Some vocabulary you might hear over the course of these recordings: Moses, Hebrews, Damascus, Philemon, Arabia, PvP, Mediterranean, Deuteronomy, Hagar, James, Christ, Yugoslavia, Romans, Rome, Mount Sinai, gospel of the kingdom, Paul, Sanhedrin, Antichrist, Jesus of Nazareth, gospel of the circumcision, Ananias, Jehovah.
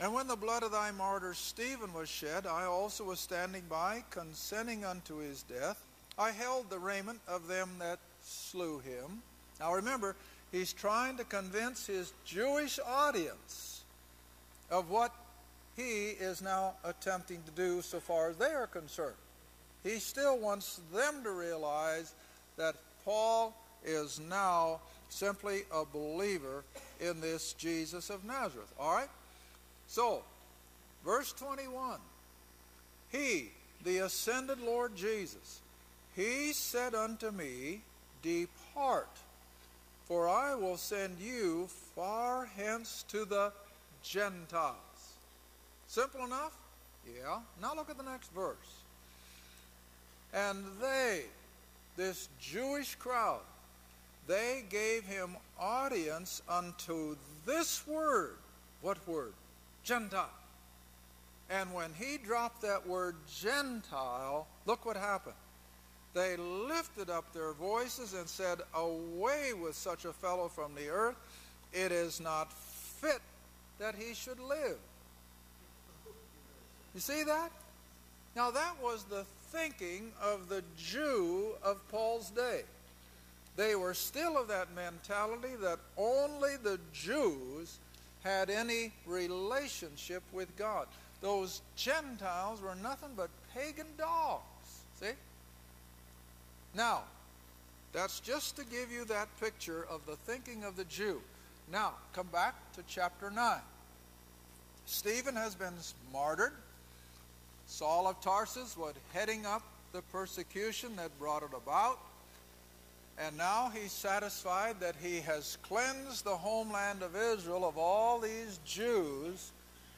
And when the blood of thy martyr Stephen was shed, I also was standing by, consenting unto his death. I held the raiment of them that slew him. Now remember, he's trying to convince his Jewish audience of what he is now attempting to do so far as they are concerned. He still wants them to realize that Paul is now simply a believer in this Jesus of Nazareth. All right? So, verse 21, he, the ascended Lord Jesus, he said unto me, Depart, for I will send you far hence to the Gentiles. Simple enough? Yeah. Now look at the next verse. And they, this Jewish crowd, they gave him audience unto this word. What word? Gentile. And when he dropped that word Gentile, look what happened. They lifted up their voices and said, Away with such a fellow from the earth. It is not fit that he should live. You see that? Now that was the thinking of the Jew of Paul's day. They were still of that mentality that only the Jews had any relationship with God. Those Gentiles were nothing but pagan dogs. See? Now, that's just to give you that picture of the thinking of the Jew. Now, come back to chapter 9. Stephen has been martyred. Saul of Tarsus was heading up the persecution that brought it about. And now he's satisfied that he has cleansed the homeland of Israel of all these Jews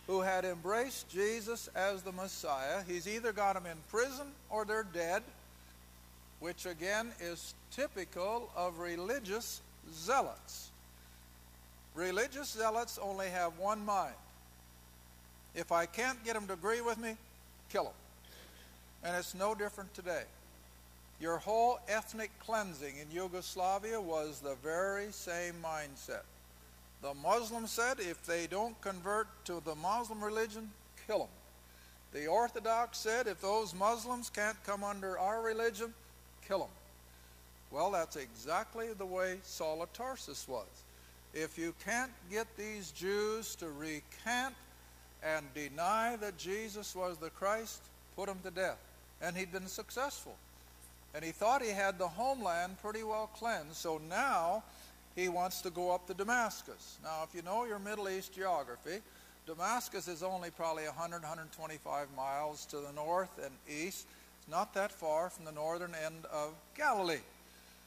who had embraced Jesus as the Messiah. He's either got them in prison or they're dead, which again is typical of religious zealots. Religious zealots only have one mind. If I can't get them to agree with me, kill them. And it's no different today. Your whole ethnic cleansing in Yugoslavia was the very same mindset. The Muslims said if they don't convert to the Muslim religion, kill them. The Orthodox said if those Muslims can't come under our religion, kill them. Well, that's exactly the way Saul of Tarsus was. If you can't get these Jews to recant and deny that Jesus was the Christ, put them to death. And he'd been successful. And he thought he had the homeland pretty well cleansed. So now he wants to go up to Damascus. Now, if you know your Middle East geography, Damascus is only probably 100, 125 miles to the north and east. It's not that far from the northern end of Galilee.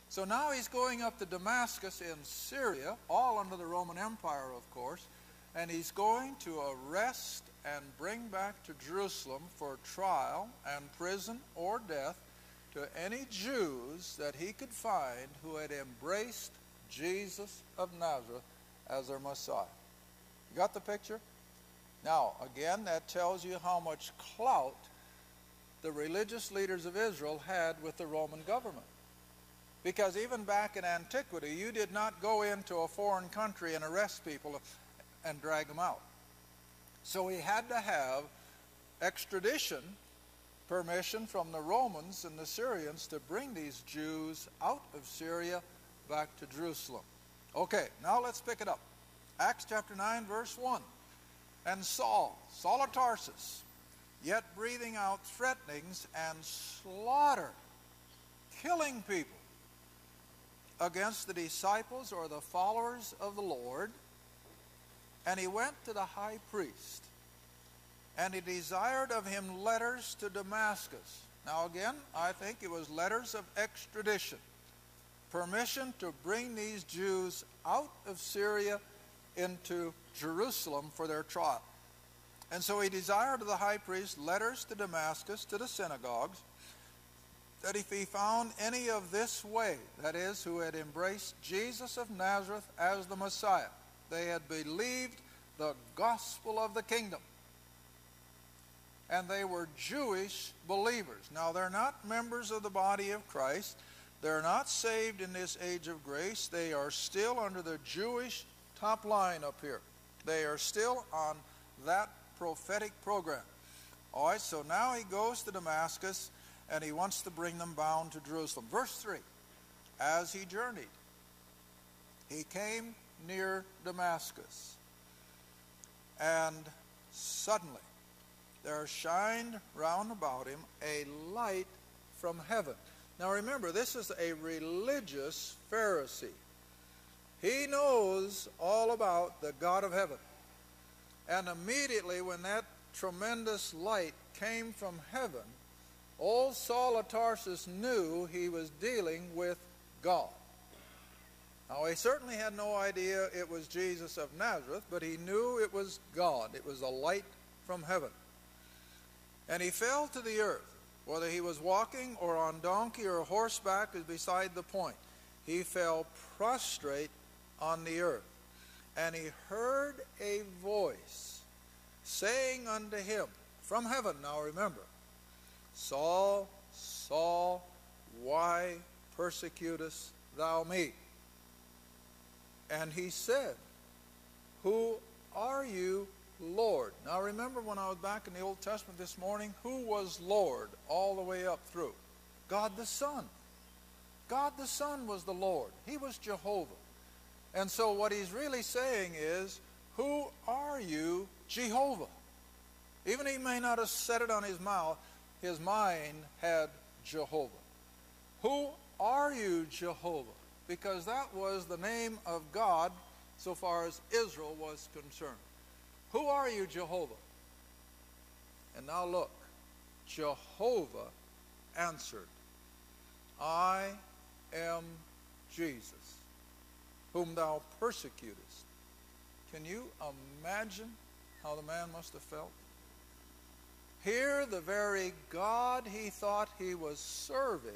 So now he's going up to Damascus in Syria, all under the Roman Empire, of course, and he's going to arrest and bring back to Jerusalem for trial and prison or death to any Jews that he could find who had embraced Jesus of Nazareth as their Messiah. You got the picture? Now, again, that tells you how much clout the religious leaders of Israel had with the Roman government. Because even back in antiquity, you did not go into a foreign country and arrest people and drag them out. So he had to have extradition permission from the Romans and the Syrians to bring these Jews out of Syria back to Jerusalem. Okay, now let's pick it up. Acts chapter 9, verse 1. And Saul, Saul of Tarsus, yet breathing out threatenings and slaughter, killing people against the disciples or the followers of the Lord. And he went to the high priest, and he desired of him letters to Damascus. Now again, I think it was letters of extradition, permission to bring these Jews out of Syria into Jerusalem for their trial. And so he desired of the high priest letters to Damascus, to the synagogues, that if he found any of this way, that is, who had embraced Jesus of Nazareth as the Messiah, they had believed the gospel of the kingdom, and they were Jewish believers. Now, they're not members of the body of Christ. They're not saved in this age of grace. They are still under the Jewish top line up here. They are still on that prophetic program. All right, so now he goes to Damascus, and he wants to bring them bound to Jerusalem. Verse 3, as he journeyed, he came near Damascus, and suddenly there shined round about him a light from heaven. Now remember, this is a religious Pharisee. He knows all about the God of heaven. And immediately when that tremendous light came from heaven, old Saul of Tarsus knew he was dealing with God. Now, he certainly had no idea it was Jesus of Nazareth, but he knew it was God. It was a light from heaven. And he fell to the earth. Whether he was walking or on donkey or horseback is beside the point. He fell prostrate on the earth. And he heard a voice saying unto him, from heaven, now remember, Saul, Saul, why persecutest thou me? And he said, who are you, Lord? Now remember when I was back in the Old Testament this morning, who was Lord all the way up through? God the Son. God the Son was the Lord. He was Jehovah. And so what he's really saying is, who are you, Jehovah? Even he may not have said it on his mouth, his mind had Jehovah. Who are you, Jehovah? Because that was the name of God so far as Israel was concerned. Who are you, Jehovah? And now look, Jehovah answered, I am Jesus, whom thou persecutest. Can you imagine how the man must have felt? Here, the very God he thought he was serving,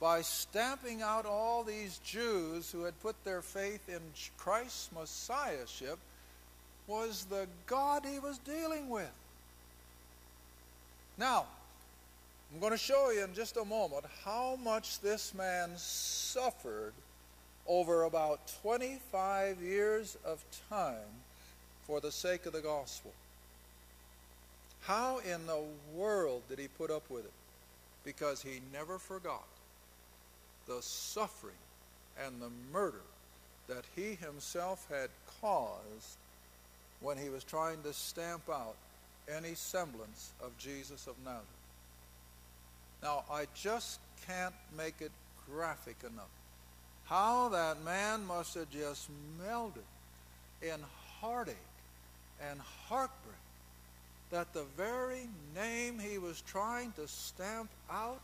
by stamping out all these Jews who had put their faith in Christ's Messiahship, was the God he was dealing with. Now, I'm going to show you in just a moment how much this man suffered over about 25 years of time for the sake of the gospel. How in the world did he put up with it? Because he never forgot the suffering and the murder that he himself had caused when he was trying to stamp out any semblance of Jesus of Nazareth. Now, I just can't make it graphic enough. How that man must have just melted in heartache and heartbreak that the very name he was trying to stamp out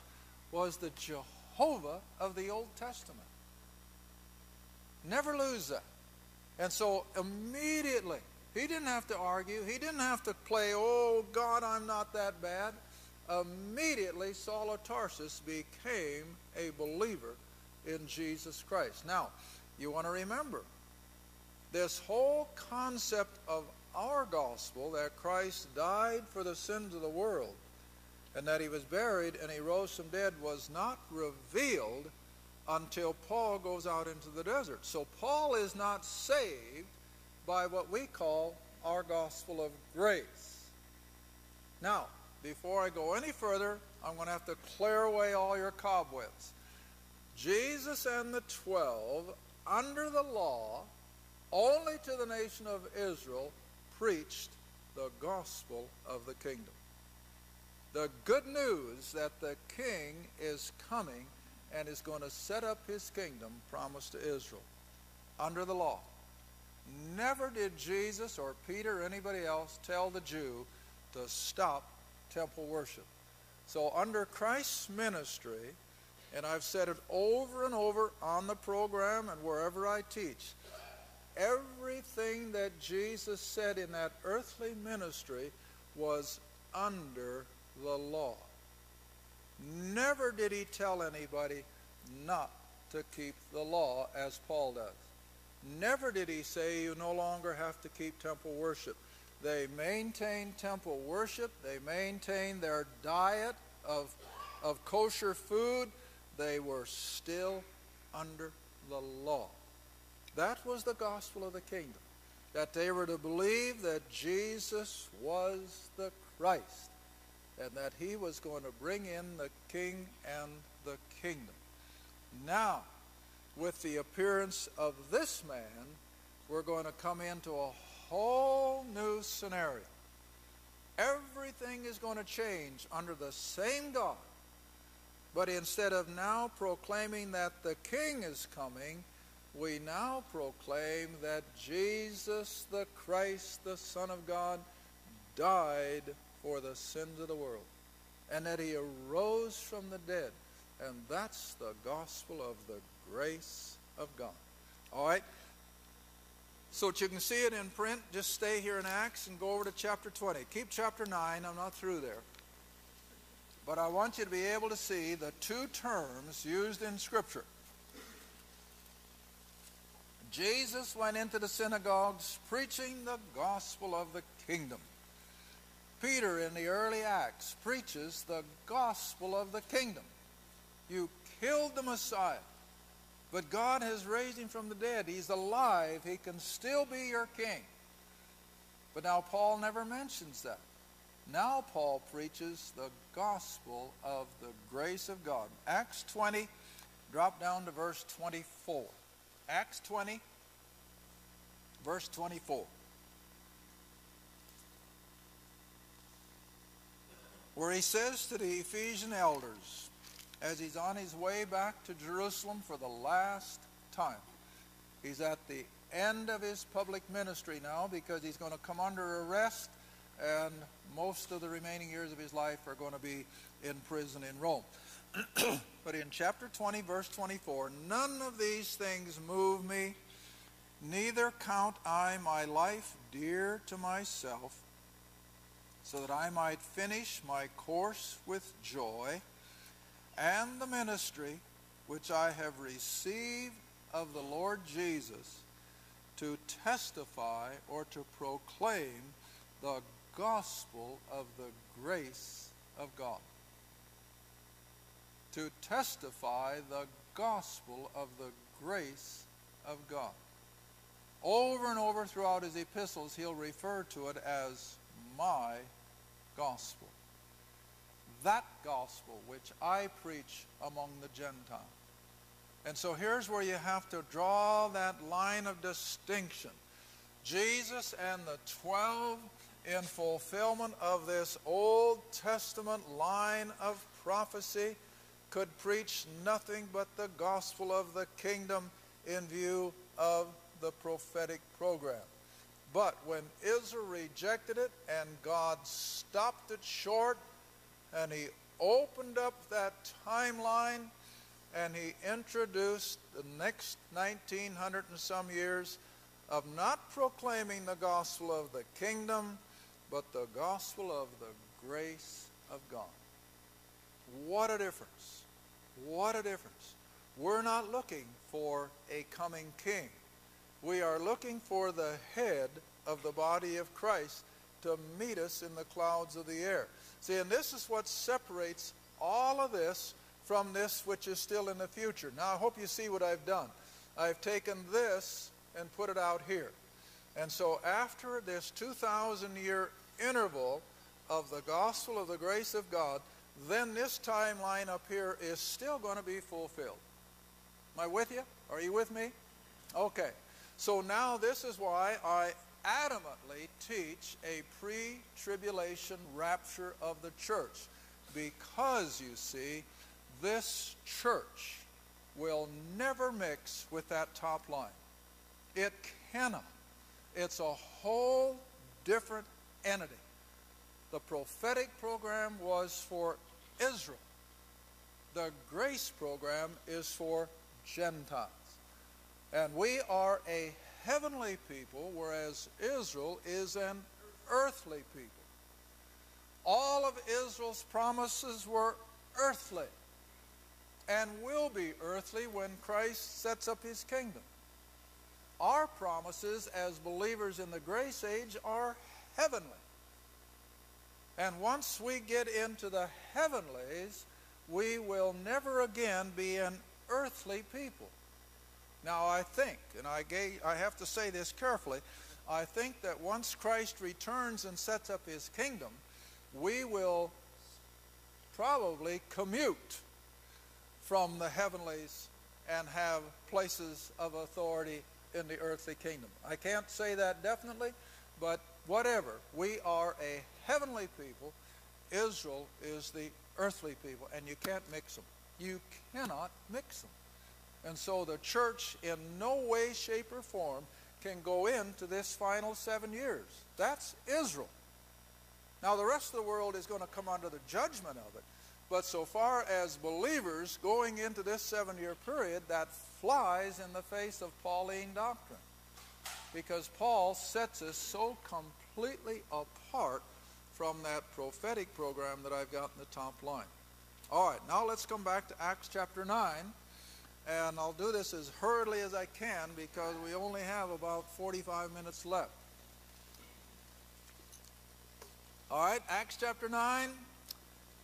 was the Jehovah of the Old Testament. Never lose that. And so immediately, he didn't have to argue. He didn't have to play, oh, God, I'm not that bad. Immediately, Saul of Tarsus became a believer in Jesus Christ. Now, you want to remember, this whole concept of our gospel, that Christ died for the sins of the world, and that he was buried and he rose from dead, was not revealed until Paul goes out into the desert. So Paul is not saved by what we call our gospel of grace. Now, before I go any further, I'm going to have to clear away all your cobwebs. Jesus and the 12, under the law, only to the nation of Israel, preached the gospel of the kingdom. The good news that the king is coming and is going to set up his kingdom promised to Israel under the law. Never did Jesus or Peter or anybody else tell the Jew to stop temple worship. So under Christ's ministry, and I've said it over and over on the program and wherever I teach, everything that Jesus said in that earthly ministry was under the law. Never did he tell anybody not to keep the law as Paul does. Never did he say you no longer have to keep temple worship. They maintained temple worship. They maintained their diet of kosher food. They were still under the law. That was the gospel of the kingdom. that they were to believe that Jesus was the Christ and that he was going to bring in the King and the kingdom. Now, with the appearance of this man, we're going to come into a whole new scenario. Everything is going to change under the same God. But instead of now proclaiming that the King is coming, we now proclaim that Jesus the Christ, the Son of God, died for the sins of the world, and that he arose from the dead. And that's the gospel of the grace of God. All right? So that you can see it in print, just stay here in Acts and go over to chapter 20. Keep chapter 9. I'm not through there. But I want you to be able to see the two terms used in Scripture. Jesus went into the synagogues preaching the gospel of the kingdom. Peter in the early Acts preaches the gospel of the kingdom. You killed the Messiah, but God has raised him from the dead. He's alive. He can still be your king. But now Paul never mentions that. Now Paul preaches the gospel of the grace of God. Acts 20, drop down to verse 24. Acts 20, verse 24. Where he says to the Ephesian elders, as he's on his way back to Jerusalem for the last time, he's at the end of his public ministry now because he's going to come under arrest, and most of the remaining years of his life are going to be in prison in Rome. But in chapter 20, verse 24, none of these things move me, neither count I my life dear to myself, so that I might finish my course with joy and the ministry which I have received of the Lord Jesus to testify or to proclaim the gospel of the grace of God. To testify the gospel of the grace of God. Over and over throughout his epistles, he'll refer to it as my gospel. That gospel which I preach among the Gentiles. And so here's where you have to draw that line of distinction. Jesus and the 12 in fulfillment of this Old Testament line of prophecy could preach nothing but the gospel of the kingdom in view of the prophetic program. But when Israel rejected it and God stopped it short, and he opened up that timeline, and he introduced the next 1900 and some years of not proclaiming the gospel of the kingdom, but the gospel of the grace of God. What a difference. What a difference. We're not looking for a coming king. We are looking for the head of the body of Christ to meet us in the clouds of the air. See, and this is what separates all of this from this which is still in the future. Now, I hope you see what I've done. I've taken this and put it out here. And so after this 2,000-year interval of the gospel of the grace of God, then this timeline up here is still going to be fulfilled. Am I with you? Are you with me? Okay. So now this is why I adamantly teach a pre-tribulation rapture of the church, because you see, this church will never mix with that top line. It cannot. It's a whole different entity. The prophetic program was for Israel. The grace program is for Gentiles. And we are a heavenly people, whereas Israel is an earthly people. All of Israel's promises were earthly and will be earthly when Christ sets up his kingdom. Our promises as believers in the grace age are heavenly. And once we get into the heavenlies, we will never again be an earthly people. Now I think, and I have to say this carefully, I think that once Christ returns and sets up his kingdom, we will probably commute from the heavenlies and have places of authority in the earthly kingdom. I can't say that definitely, but whatever, we are a heavenly people. Israel is the earthly people, and you can't mix them. You cannot mix them. And so the church in no way, shape, or form can go into this final 7 years. That's Israel. Now the rest of the world is going to come under the judgment of it. But so far as believers going into this 7-year period, that flies in the face of Pauline doctrine, because Paul sets us so completely apart from that prophetic program that I've got in the top line. All right, now let's come back to Acts chapter 9, and I'll do this as hurriedly as I can because we only have about 45 minutes left. All right, Acts chapter 9.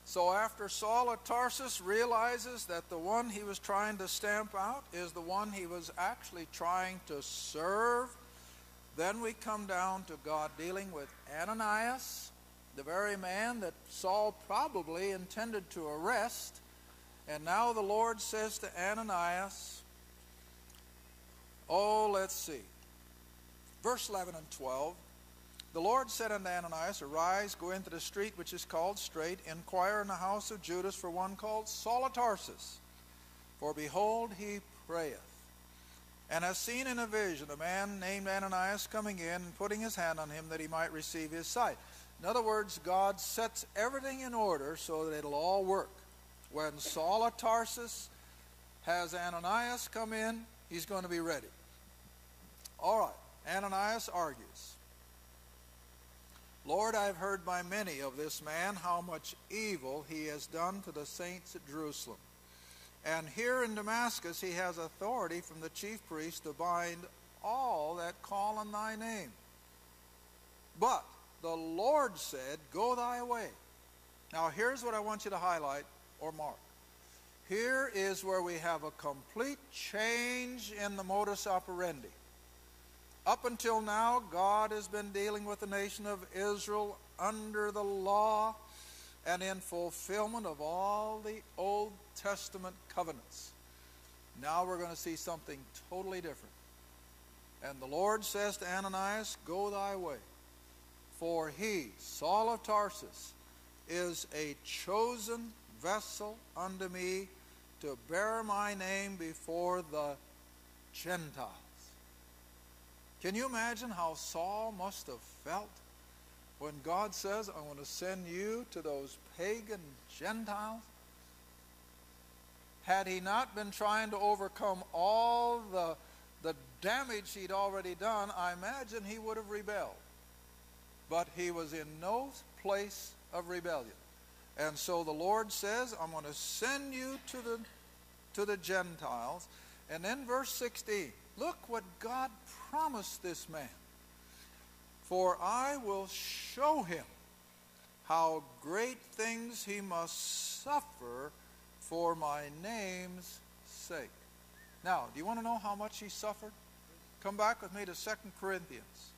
So after Saul of Tarsus realizes that the one he was trying to stamp out is the one he was actually trying to serve, then we come down to God dealing with Ananias, the very man that Saul probably intended to arrest. And now the Lord says to Ananias, oh, let's see, verse 11 and 12. The Lord said unto Ananias, arise, go into the street which is called Straight, inquire in the house of Judas for one called Saul of Tarsus. For behold, he prayeth, and has seen in a vision a man named Ananias coming in and putting his hand on him that he might receive his sight. In other words, God sets everything in order so that it'll all work. When Saul of Tarsus has Ananias come in, he's going to be ready. All right, Ananias argues. Lord, I have heard by many of this man how much evil he has done to the saints at Jerusalem. And here in Damascus he has authority from the chief priest to bind all that call on thy name. But the Lord said, go thy way. Now here's what I want you to highlight or mark. Here is where we have a complete change in the modus operandi. Up until now, God has been dealing with the nation of Israel under the law and in fulfillment of all the Old Testament covenants. Now we're going to see something totally different. And the Lord says to Ananias, go thy way, for he, Saul of Tarsus, is a chosen vessel unto me to bear my name before the Gentiles. Can you imagine how Saul must have felt when God says, I want to send you to those pagan Gentiles? Had he not been trying to overcome all the damage he'd already done, I imagine he would have rebelled. But he was in no place of rebellion. And so the Lord says, I'm going to send you to the Gentiles. And then verse 16. Look what God promised this man. For I will show him how great things he must suffer for my name's sake. Now, do you want to know how much he suffered? Come back with me to 2 Corinthians.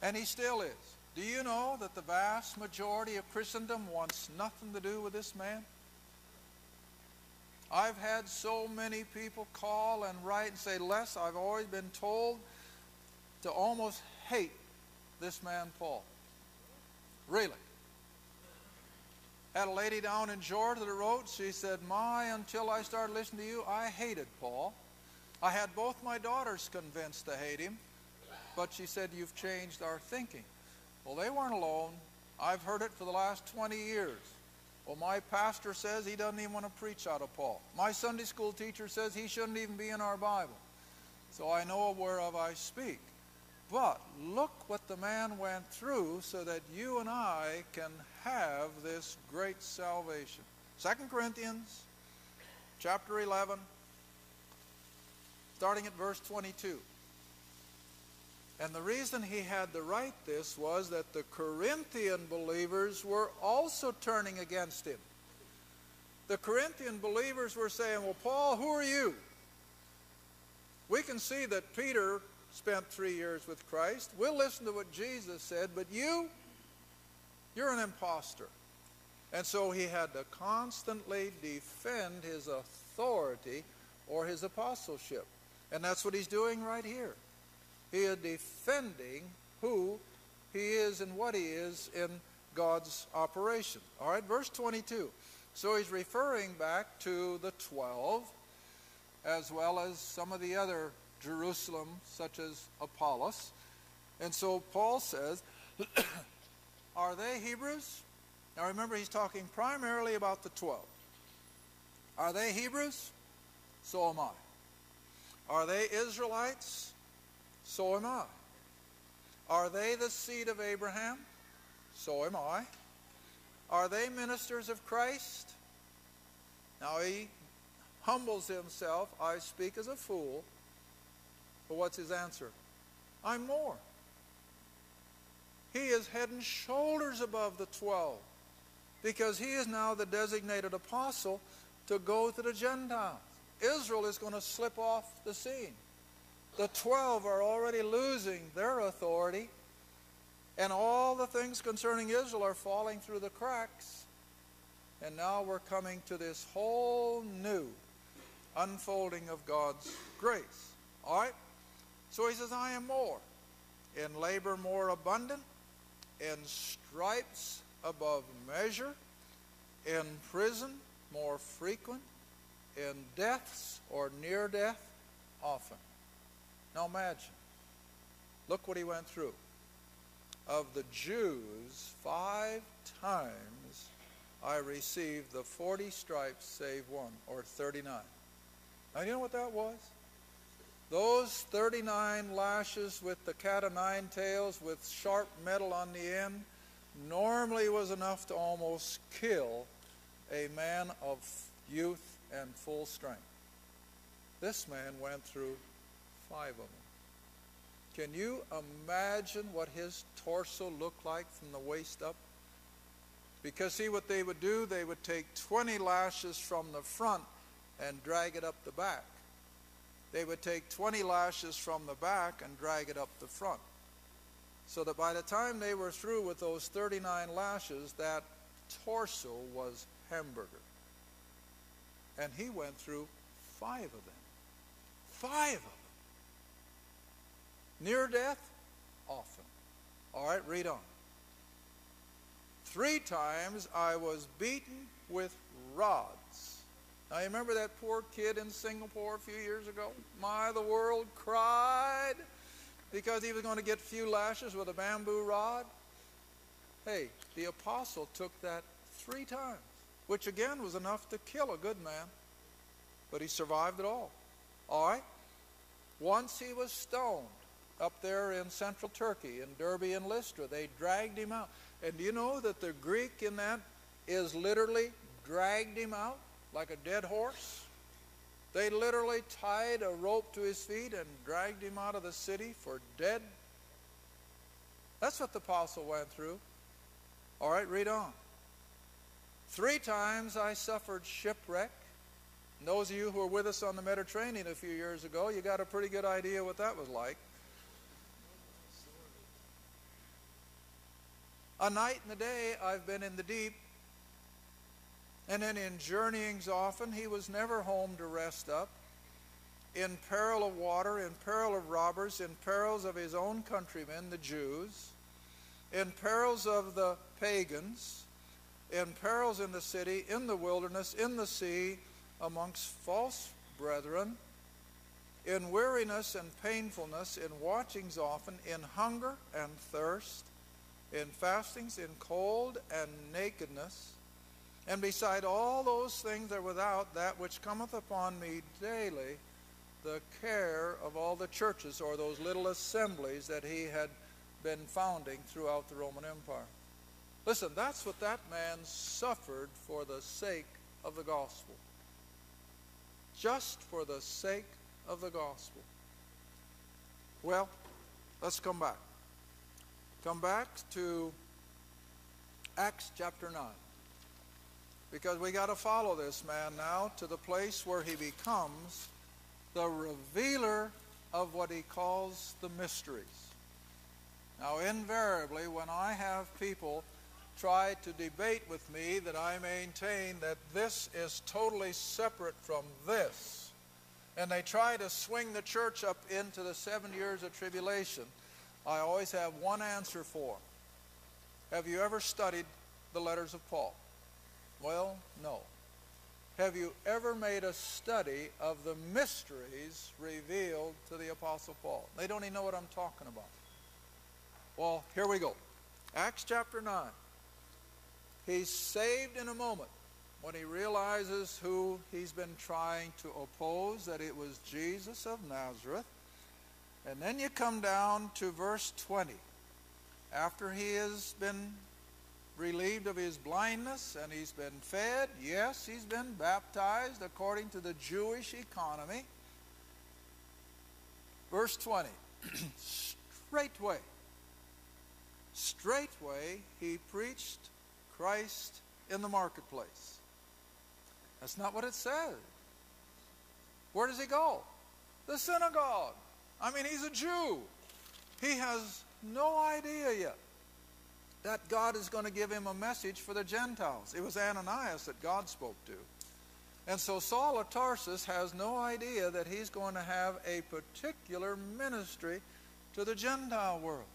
And he still is. Do you know that the vast majority of Christendom wants nothing to do with this man? I've had so many people call and write and say, Les, I've always been told to almost hate this man Paul. Really. Had a lady down in Georgia that wrote, she said, my, until I started listening to you, I hated Paul. I had both my daughters convinced to hate him, but she said, you've changed our thinking. Well, they weren't alone. I've heard it for the last 20 years. Well, my pastor says he doesn't even want to preach out of Paul. My Sunday school teacher says he shouldn't even be in our Bible. So I know whereof I speak. But look what the man went through so that you and I can have this great salvation. 2 Corinthians chapter 11, starting at verse 22. And the reason he had to write this was that the Corinthian believers were also turning against him. The Corinthian believers were saying, well, Paul, who are you? We can see that Peter spent 3 years with Christ. We'll listen to what Jesus said, but you're an imposter. And so he had to constantly defend his authority or his apostleship. And that's what he's doing right here. He is defending who he is and what he is in God's operation. All right, verse 22. So he's referring back to the 12 as well as some of the other Jerusalem, such as Apollos. And so Paul says, are they Hebrews? Now remember, he's talking primarily about the 12. Are they Hebrews? So am I. Are they Israelites? So am I. Are they the seed of Abraham? So am I. Are they ministers of Christ? Now he humbles himself. I speak as a fool. But what's his answer? I'm more. He is head and shoulders above the 12 because he is now the designated apostle to go to the Gentiles. Israel is going to slip off the scene. The 12 are already losing their authority, and all the things concerning Israel are falling through the cracks. And now we're coming to this whole new unfolding of God's grace. All right? So he says, I am more, in labor more abundant, in stripes above measure, in prison more frequent, in deaths or near death often. Now imagine, look what he went through. Of the Jews, 5 times I received the 40 stripes save one, or 39. Now you know what that was? Those 39 lashes with the cat of nine tails with sharp metal on the end normally was enough to almost kill a man of youth and full strength. This man went through 5 of them. Can you imagine what his torso looked like from the waist up? Because see what they would do? They would take 20 lashes from the front and drag it up the back. They would take 20 lashes from the back and drag it up the front. So that by the time they were through with those 39 lashes, that torso was hamburger. And he went through 5 of them. 5 of them. Near death? Often. All right, read on. 3 times I was beaten with rods. Now, you remember that poor kid in Singapore a few years ago? My, the world cried because he was going to get a few lashes with a bamboo rod. Hey, the apostle took that 3 times, which again was enough to kill a good man, but he survived it all. All right? Once he was stoned up there in central Turkey, in Derbe and Lystra. They dragged him out. And do you know that the Greek in that is literally dragged him out like a dead horse? They literally tied a rope to his feet and dragged him out of the city for dead. That's what the apostle went through. All right, read on. 3 times I suffered shipwreck. And those of you who were with us on the Mediterranean a few years ago, you got a pretty good idea what that was like. A night and a day I've been in the deep, and then in journeyings often. He was never home to rest up. In peril of water, in peril of robbers, in perils of his own countrymen, the Jews, in perils of the pagans, in perils in the city, in the wilderness, in the sea, amongst false brethren, in weariness and painfulness, in watchings often, in hunger and thirst, in fastings, in cold and nakedness. And beside all those things that are without, that which cometh upon me daily, the care of all the churches, or those little assemblies that he had been founding throughout the Roman Empire. Listen, that's what that man suffered for the sake of the gospel. Just for the sake of the gospel. Well, let's come back. Come back to Acts chapter 9. Because we got to follow this man now to the place where he becomes the revealer of what he calls the mysteries. Now, invariably, when I have people try to debate with me that I maintain that this is totally separate from this, and they try to swing the church up into the 7 years of tribulation, I always have one answer for them. Have you ever studied the letters of Paul? Well, no. Have you ever made a study of the mysteries revealed to the Apostle Paul? They don't even know what I'm talking about. Well, here we go. Acts chapter 9. He's saved in a moment when he realizes who he's been trying to oppose, that it was Jesus of Nazareth. And then you come down to verse 20. After he has been relieved of his blindness and he's been fed, yes, he's been baptized according to the Jewish economy. Verse 20, straightway he preached Christ in the marketplace. That's not what it says. Where does he go? The synagogue. I mean, he's a Jew. He has no idea yet that God is going to give him a message for the Gentiles. It was Ananias that God spoke to. And so Saul of Tarsus has no idea that he's going to have a particular ministry to the Gentile world.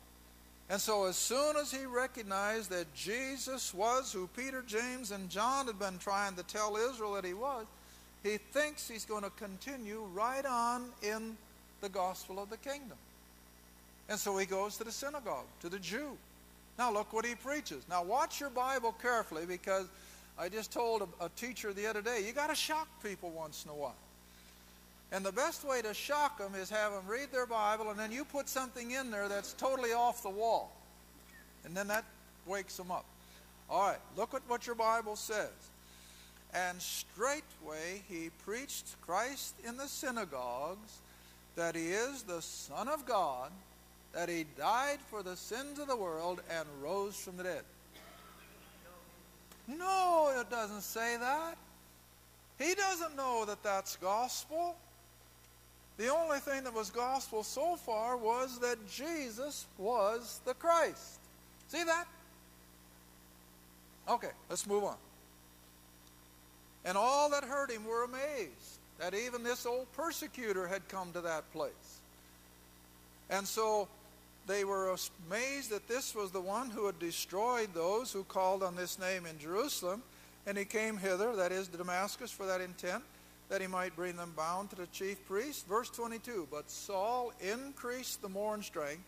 And so as soon as he recognized that Jesus was who Peter, James, and John had been trying to tell Israel that he was, he thinks he's going to continue right on in the gospel of the kingdom. And so he goes to the synagogue, to the Jew. Now look what he preaches. Now watch your Bible carefully, because I just told a teacher the other day, you got to shock people once in a while. And the best way to shock them is have them read their Bible, and then you put something in there that's totally off the wall. And then that wakes them up. All right, look at what your Bible says. And straightway he preached Christ in the synagogues, that he is the Son of God, that he died for the sins of the world and rose from the dead. No, it doesn't say that. He doesn't know that that's gospel. The only thing that was gospel so far was that Jesus was the Christ. See that? Okay, let's move on. And all that heard him were amazed that even this old persecutor had come to that place. And so they were amazed that this was the one who had destroyed those who called on this name in Jerusalem. And he came hither, that is, to Damascus, for that intent, that he might bring them bound to the chief priest. Verse 22, but Saul increased the more in strength,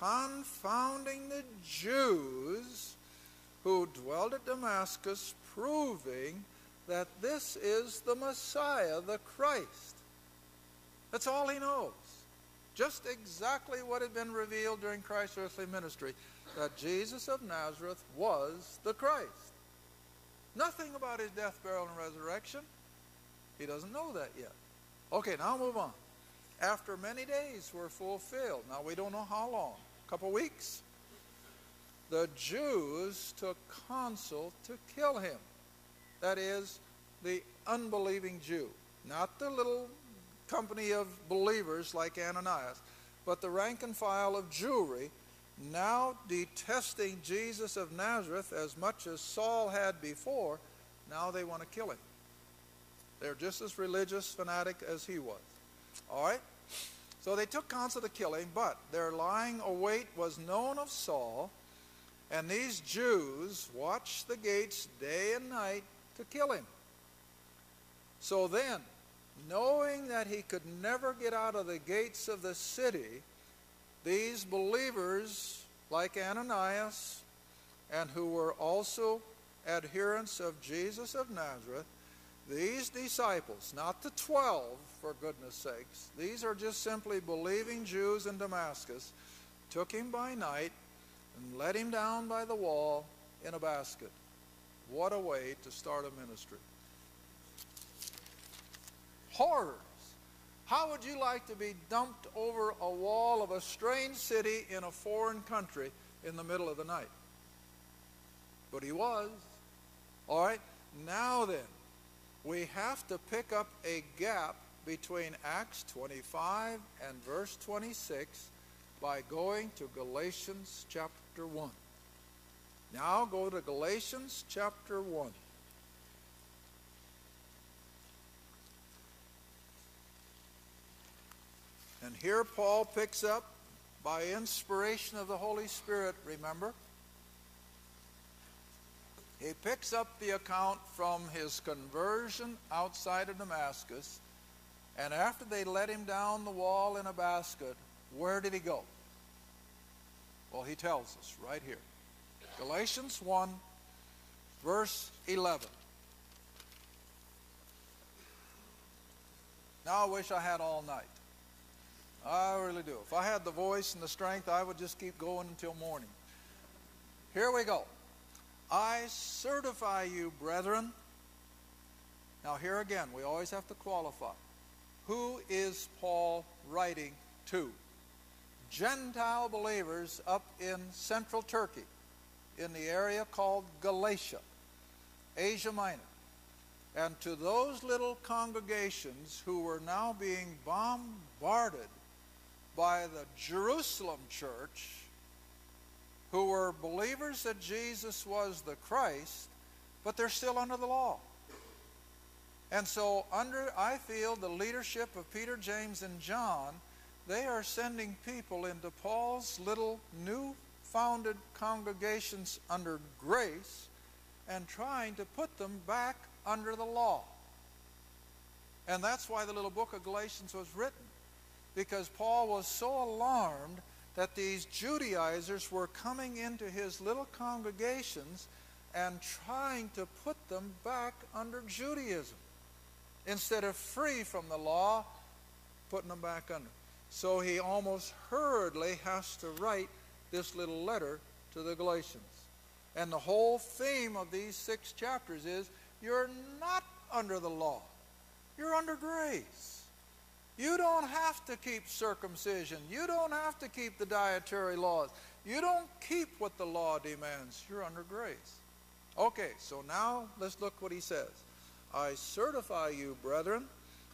confounding the Jews who dwelt at Damascus, proving that this is the Messiah, the Christ. That's all he knows. Just exactly what had been revealed during Christ's earthly ministry, that Jesus of Nazareth was the Christ. Nothing about his death, burial, and resurrection. He doesn't know that yet. Okay, now move on. After many days were fulfilled. Now we don't know how long. A couple weeks. The Jews took counsel to kill him. That is, the unbelieving Jew. Not the little company of believers like Ananias, but the rank and file of Jewry, now detesting Jesus of Nazareth as much as Saul had before. Now they want to kill him. They're just as religious fanatic as he was. All right? So they took counsel to kill him, but their lying await was known of Saul, and these Jews watched the gates day and night to kill him. So then, knowing that he could never get out of the gates of the city, these believers, like Ananias, and who were also adherents of Jesus of Nazareth, these disciples, not the 12, for goodness sakes, these are just simply believing Jews in Damascus, took him by night and let him down by the wall in a basket. What a way to start a ministry. Horrors. How would you like to be dumped over a wall of a strange city in a foreign country in the middle of the night? But he was. All right, now then, we have to pick up a gap between Acts 25 and verse 26 by going to Galatians chapter 1. Now go to Galatians chapter 1. And here Paul picks up by inspiration of the Holy Spirit, remember? He picks up the account from his conversion outside of Damascus, and after they let him down the wall in a basket, where did he go? Well, he tells us right here. Galatians 1, verse 11. Now I wish I had all night. I really do. If I had the voice and the strength, I would just keep going until morning. Here we go. I certify you, brethren. Now here again, we always have to qualify. Who is Paul writing to? Gentile believers up in central Turkey, in the area called Galatia, Asia Minor. And to those little congregations who were now being bombarded by the Jerusalem church, who were believers that Jesus was the Christ, but they're still under the law. And so under, I feel, the leadership of Peter, James, and John, they are sending people into Paul's little new-founded congregations under grace and trying to put them back under the law. And that's why the little book of Galatians was written, because Paul was so alarmed that these Judaizers were coming into his little congregations and trying to put them back under Judaism. Instead of free from the law, putting them back under. So he almost hurriedly has to write this little letter to the Galatians. And the whole theme of these 6 chapters is, you're not under the law. You're under grace. You don't have to keep circumcision. You don't have to keep the dietary laws. You don't keep what the law demands. You're under grace. Okay, so now let's look what he says. I certify you, brethren,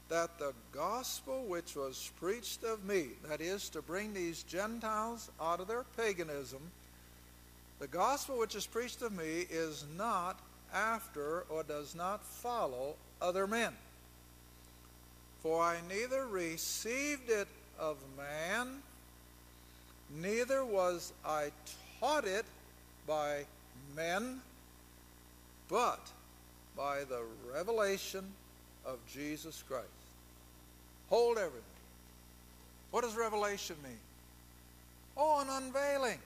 that the gospel which was preached of me, that is, to bring these Gentiles out of their paganism, the gospel which is preached of me is not after or does not follow other men. For I neither received it of man, neither was I taught it by men, but by the revelation of Jesus Christ. Hold everything. What does revelation mean? Oh, an unveiling.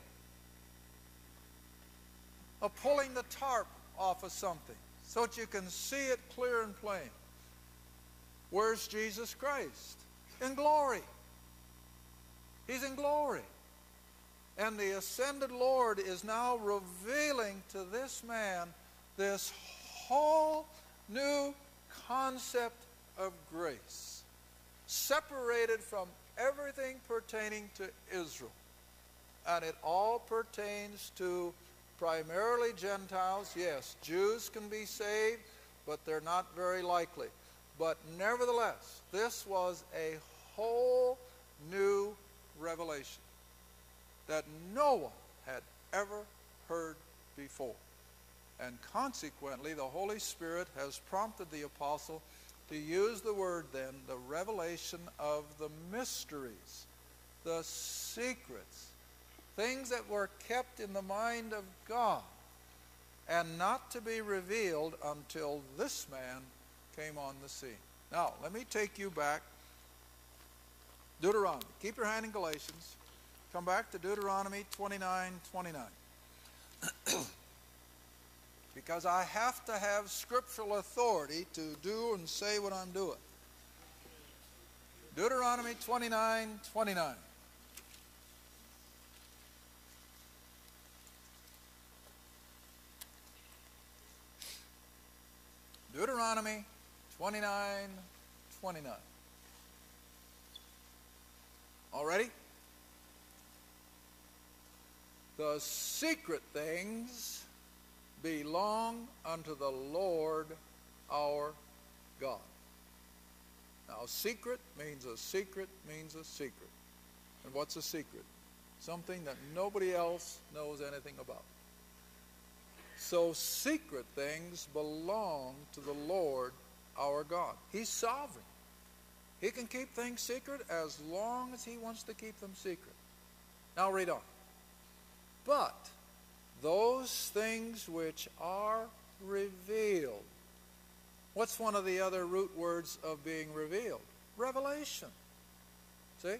A pulling the tarp off of something so that you can see it clear and plain. Where's Jesus Christ? In glory. He's in glory. And the ascended Lord is now revealing to this man this whole new concept of grace, separated from everything pertaining to Israel. And it all pertains to primarily Gentiles. Yes, Jews can be saved, but they're not very likely. But nevertheless, this was a whole new revelation that no one had ever heard before. And consequently, the Holy Spirit has prompted the apostle to use the word then, the revelation of the mysteries, the secrets, things that were kept in the mind of God and not to be revealed until this man came on the scene. Now, let me take you back. Deuteronomy. Keep your hand in Galatians. Come back to Deuteronomy 29:29. Because I have to have scriptural authority to do and say what I'm doing. Deuteronomy 29:29. Deuteronomy 29:29. All ready? The secret things belong unto the Lord our God. Now, secret means a secret means a secret. And what's a secret? Something that nobody else knows anything about. So secret things belong to the Lord our God. He's sovereign. He can keep things secret as long as he wants to keep them secret. Now read on. But those things which are revealed. What's one of the other root words of being revealed? Revelation. See?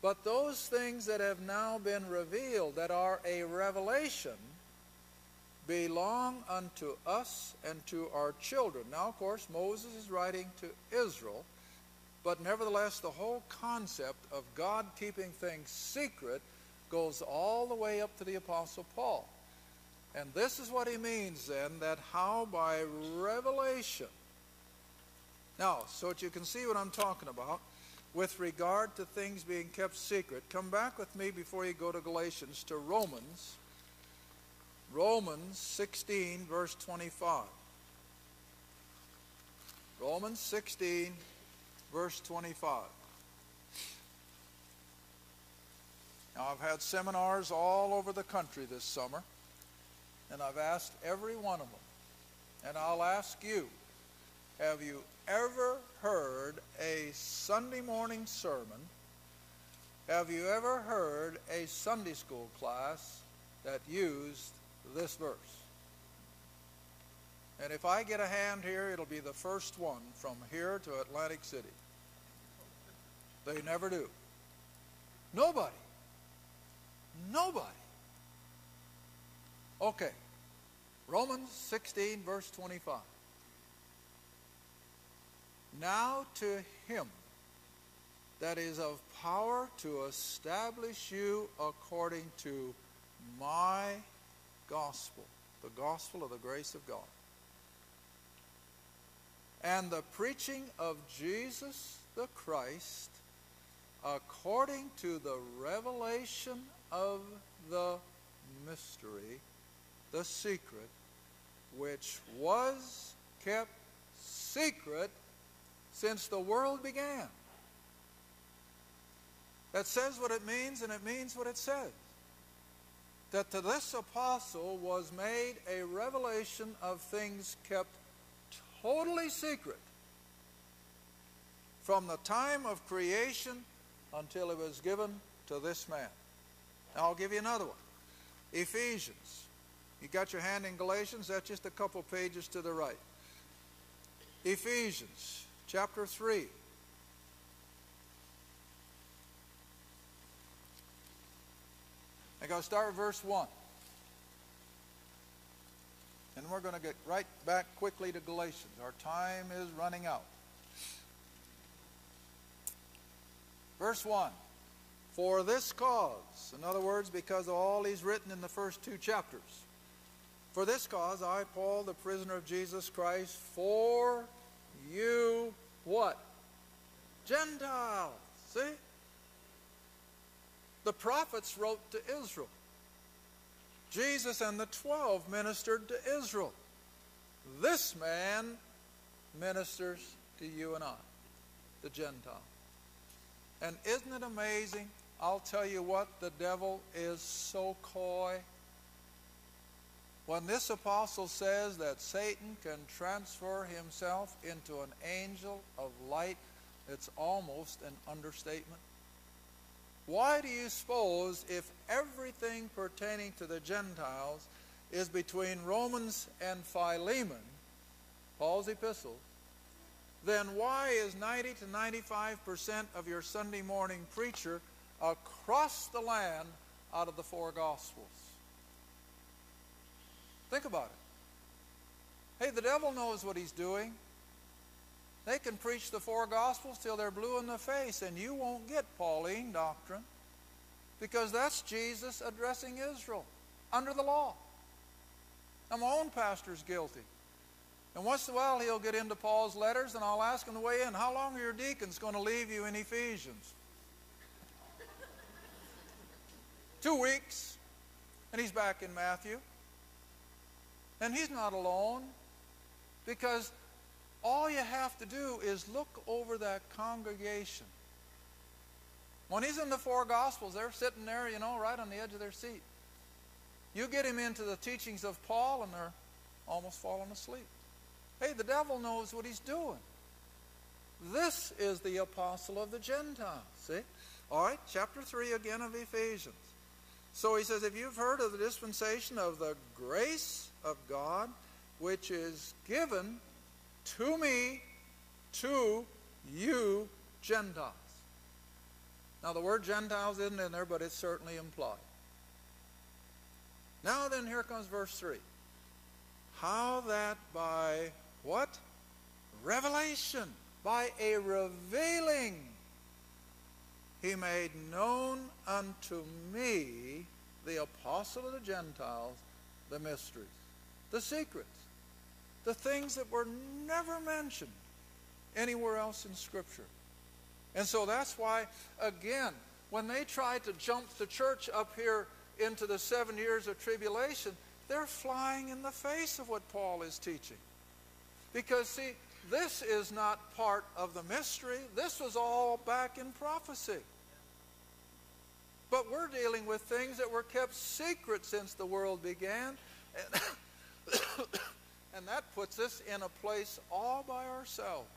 But those things that have now been revealed, that are a revelation, belong unto us and to our children. Now, of course, Moses is writing to Israel, but nevertheless, the whole concept of God keeping things secret goes all the way up to the Apostle Paul. And this is what he means then, that how by revelation. Now, so that you can see what I'm talking about with regard to things being kept secret, come back with me before you go to Galatians to Romans. Romans 16, verse 25. Romans 16, verse 25. Now, I've had seminars all over the country this summer. And I've asked every one of them, and I'll ask you, have you ever heard a Sunday morning sermon? Have you ever heard a Sunday school class that used this verse? And if I get a hand here, it'll be the first one from here to Atlantic City. They never do. Nobody. Nobody. Okay, Romans 16, verse 25. Now to him that is of power to establish you according to my gospel, the gospel of the grace of God, and the preaching of Jesus the Christ according to the revelation of the mystery, the secret, which was kept secret since the world began. That says what it means, and it means what it says. That to this apostle was made a revelation of things kept totally secret from the time of creation until it was given to this man. Now I'll give you another one. Ephesians. You got your hand in Galatians, that's just a couple pages to the right. Ephesians chapter 3. I'm going to start with verse 1. And we're going to get right back quickly to Galatians. Our time is running out. Verse 1. For this cause, in other words, because of all he's written in the first two chapters, for this cause, I, Paul, the prisoner of Jesus Christ, for you, what? Gentiles. See? The prophets wrote to Israel. Jesus and the 12 ministered to Israel. This man ministers to you and I, the Gentile. And isn't it amazing? I'll tell you what, the devil is so coy. When this apostle says that Satan can transfer himself into an angel of light, it's almost an understatement. Why do you suppose, if everything pertaining to the Gentiles is between Romans and Philemon, Paul's epistle, then why is 90 to 95% of your Sunday morning preacher across the land out of the four Gospels? Think about it. Hey, the devil knows what he's doing. They can preach the four Gospels till they're blue in the face, and you won't get Pauline doctrine, because that's Jesus addressing Israel under the law. Now, my own pastor's guilty. And once in a while, he'll get into Paul's letters, and I'll ask him to weigh in. How long are your deacons going to leave you in Ephesians? 2 weeks. And he's back in Matthew. And he's not alone, because all you have to do is look over that congregation. When he's in the four Gospels, they're sitting there, you know, right on the edge of their seat. You get him into the teachings of Paul, and they're almost falling asleep. Hey, the devil knows what he's doing. This is the apostle of the Gentiles, see? All right, chapter 3 again of Ephesians. So he says, if you've heard of the dispensation of the grace of God, which is given to me, to you Gentiles. Now the word Gentiles isn't in there, but it's certainly implied. Now then, here comes verse 3. How that by what? Revelation. By a revealing he made known unto me, the apostle of the Gentiles, the mysteries, the secrets, the things that were never mentioned anywhere else in Scripture. And so that's why, again, when they try to jump the church up here into the 7 years of tribulation, they're flying in the face of what Paul is teaching. Because, see, this is not part of the mystery. This was all back in prophecy. But we're dealing with things that were kept secret since the world began. And that puts us in a place all by ourselves.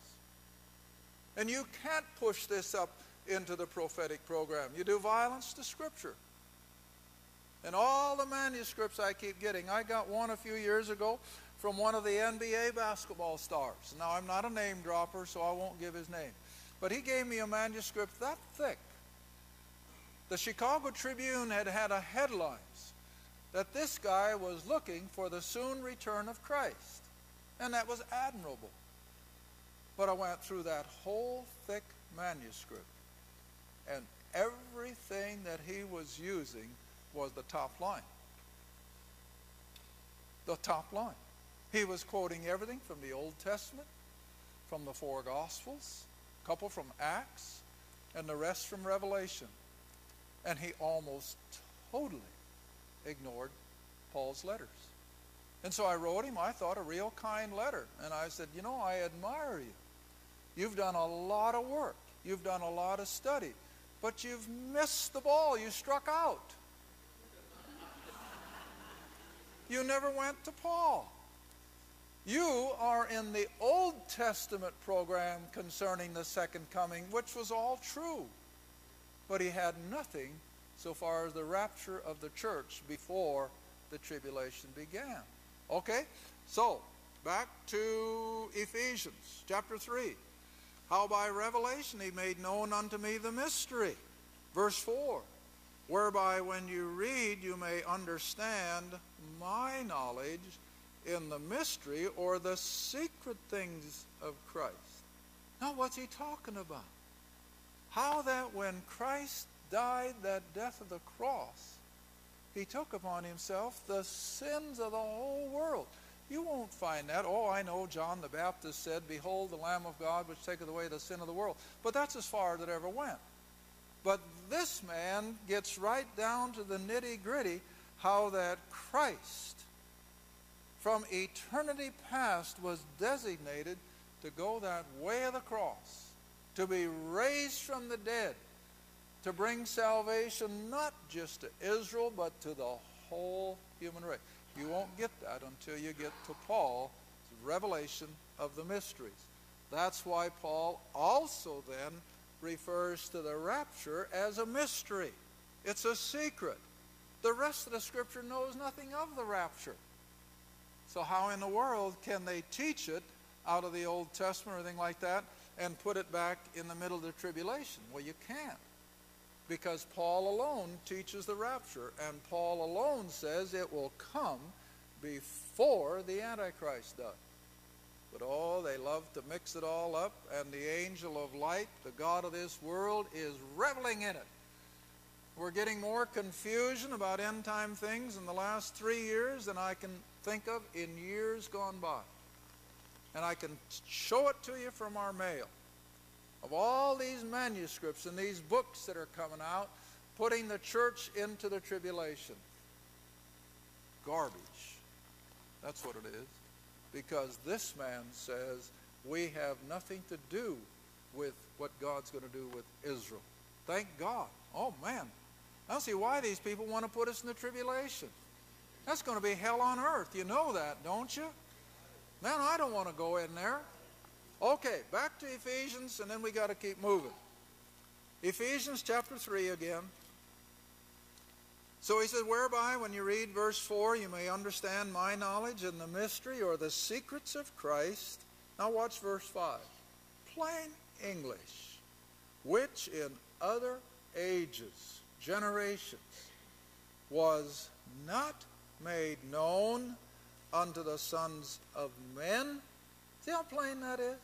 And you can't push this up into the prophetic program. You do violence to Scripture. And all the manuscripts I keep getting, I got one a few years ago from one of the NBA basketball stars. Now, I'm not a name dropper, so I won't give his name. But he gave me a manuscript that thick. The Chicago Tribune had a headline that this guy was looking for the soon return of Christ. And that was admirable. But I went through that whole thick manuscript, and everything that he was using was the top line. The top line. He was quoting everything from the Old Testament, from the four Gospels, a couple from Acts, and the rest from Revelation. And he almost totally ignored Paul's letters. And so I wrote him, I thought, a real kind letter. And I said, you know, I admire you. You've done a lot of work. You've done a lot of study. But you've missed the ball. You struck out. You never went to Paul. You are in the Old Testament program concerning the second coming, which was all true. But he had nothing so far as the rapture of the church before the tribulation began. Okay, so back to Ephesians chapter 3. How by revelation he made known unto me the mystery. Verse 4. Whereby when you read you may understand my knowledge in the mystery or the secret things of Christ. Now what's he talking about? How that when Christ died that death of the cross, he took upon himself the sins of the whole world. You won't find that. Oh, I know John the Baptist said, behold the Lamb of God which taketh away the sin of the world. But that's as far as it ever went. But this man gets right down to the nitty-gritty, how that Christ from eternity past was designated to go that way of the cross, to be raised from the dead, to bring salvation not just to Israel, but to the whole human race. You won't get that until you get to Paul's revelation of the mysteries. That's why Paul also then refers to the rapture as a mystery. It's a secret. The rest of the Scripture knows nothing of the rapture. So how in the world can they teach it out of the Old Testament or anything like that and put it back in the middle of the tribulation? Well, you can't. Because Paul alone teaches the rapture, and Paul alone says it will come before the Antichrist does. But oh, they love to mix it all up, and the angel of light, the god of this world, is reveling in it. We're getting more confusion about end time things in the last 3 years than I can think of in years gone by. And I can show it to you from our mail. Of all these manuscripts and these books that are coming out, putting the church into the tribulation. Garbage. That's what it is. Because this man says we have nothing to do with what God's going to do with Israel. Thank God. Oh, man. I don't see why these people want to put us in the tribulation. That's going to be hell on earth. You know that, don't you? Man, I don't want to go in there. Okay, back to Ephesians, and then we got to keep moving. Ephesians chapter 3 again. So he said, whereby when you read verse 4, you may understand my knowledge and the mystery or the secrets of Christ. Now watch verse 5. Plain English, which in other ages, generations, was not made known unto the sons of men. See how plain that is?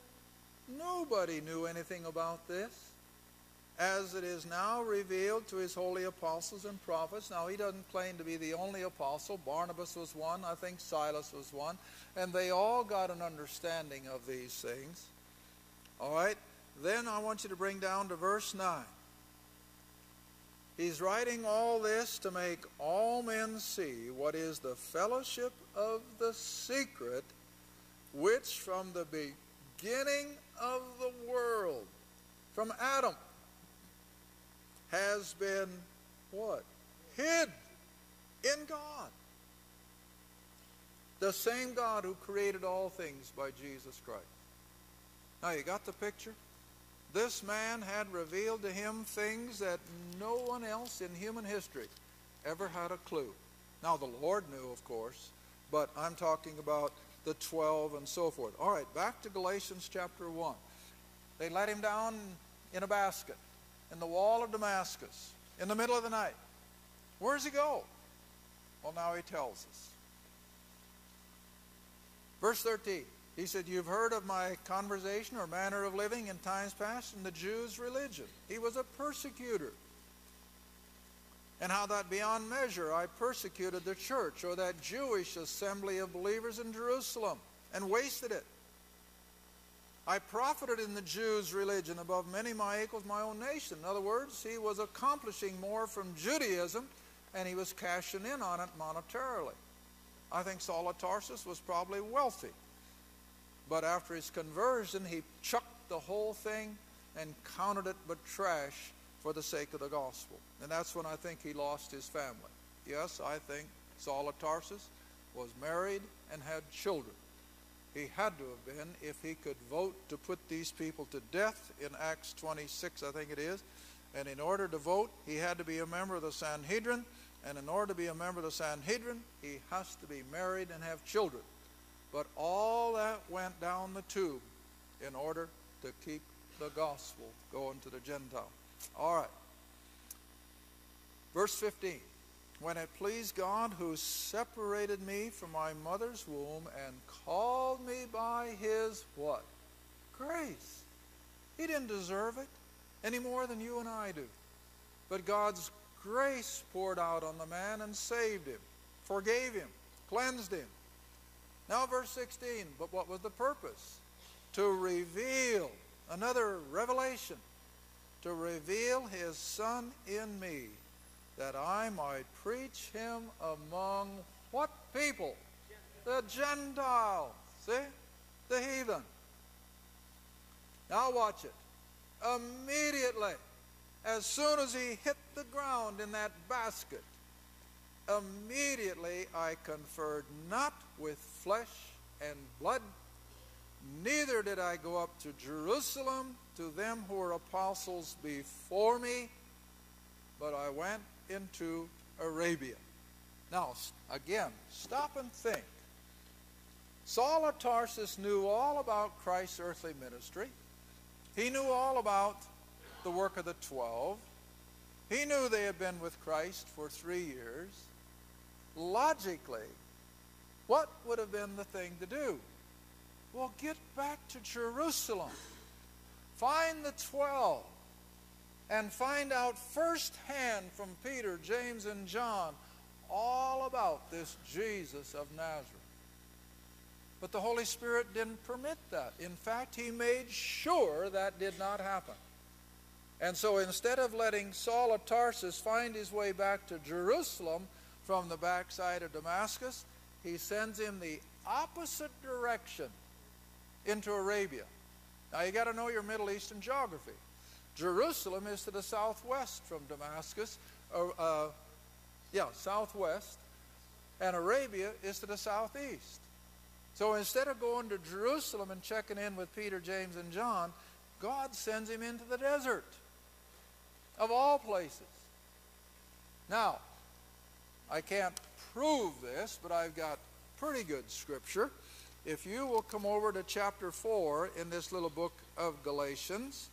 Nobody knew anything about this. As it is now revealed to his holy apostles and prophets. Now, he doesn't claim to be the only apostle. Barnabas was one. I think Silas was one. And they all got an understanding of these things. All right. Then I want you to bring down to verse 9. He's writing all this to make all men see what is the fellowship of the secret, which from the beginning of the world, from Adam, has been, what? Hid in God. The same God who created all things by Jesus Christ. Now, you got the picture? This man had revealed to him things that no one else in human history ever had a clue. Now, the Lord knew, of course, but I'm talking about the 12 and so forth. All right, back to Galatians chapter 1. They let him down in a basket, in the wall of Damascus, in the middle of the night. Where does he go? Well, now he tells us. Verse 13, he said, you've heard of my conversation or manner of living in times past in the Jews' religion. He was a persecutor. And how that beyond measure I persecuted the church, or that Jewish assembly of believers in Jerusalem, and wasted it. I profited in the Jews' religion above many of my equals, my own nation. In other words, he was accomplishing more from Judaism, and he was cashing in on it monetarily. I think Saul of Tarsus was probably wealthy. But after his conversion, he chucked the whole thing and counted it but trash for the sake of the gospel. And that's when I think he lost his family. Yes, I think Saul of Tarsus was married and had children. He had to have been if he could vote to put these people to death in Acts 26, I think it is. And in order to vote, he had to be a member of the Sanhedrin. And in order to be a member of the Sanhedrin, he has to be married and have children. But all that went down the tube in order to keep the gospel going to the Gentiles. All right. Verse 15. When it pleased God who separated me from my mother's womb and called me by his what? Grace. He didn't deserve it any more than you and I do. But God's grace poured out on the man and saved him, forgave him, cleansed him. Now verse 16, but what was the purpose? To reveal, another revelation, to reveal his son in me, that I might preach him among what people? The Gentiles. See? The heathen. Now watch it. Immediately, as soon as he hit the ground in that basket, immediately I conferred not with flesh and blood, neither did I go up to Jerusalem to them who were apostles before me, but I went into Arabia. Now, again, stop and think. Saul of Tarsus knew all about Christ's earthly ministry. He knew all about the work of the 12. He knew they had been with Christ for 3 years. Logically, what would have been the thing to do? Well, get back to Jerusalem. Find the 12. And find out firsthand from Peter, James, and John all about this Jesus of Nazareth. But the Holy Spirit didn't permit that. In fact, he made sure that did not happen. And so instead of letting Saul of Tarsus find his way back to Jerusalem from the backside of Damascus, he sends him the opposite direction into Arabia. Now you got to know your Middle Eastern geography. Jerusalem is to the southwest from Damascus, southwest, and Arabia is to the southeast. So instead of going to Jerusalem and checking in with Peter, James, and John, God sends him into the desert, of all places. Now, I can't prove this, but I've got pretty good scripture. If you will come over to chapter 4 in this little book of Galatians,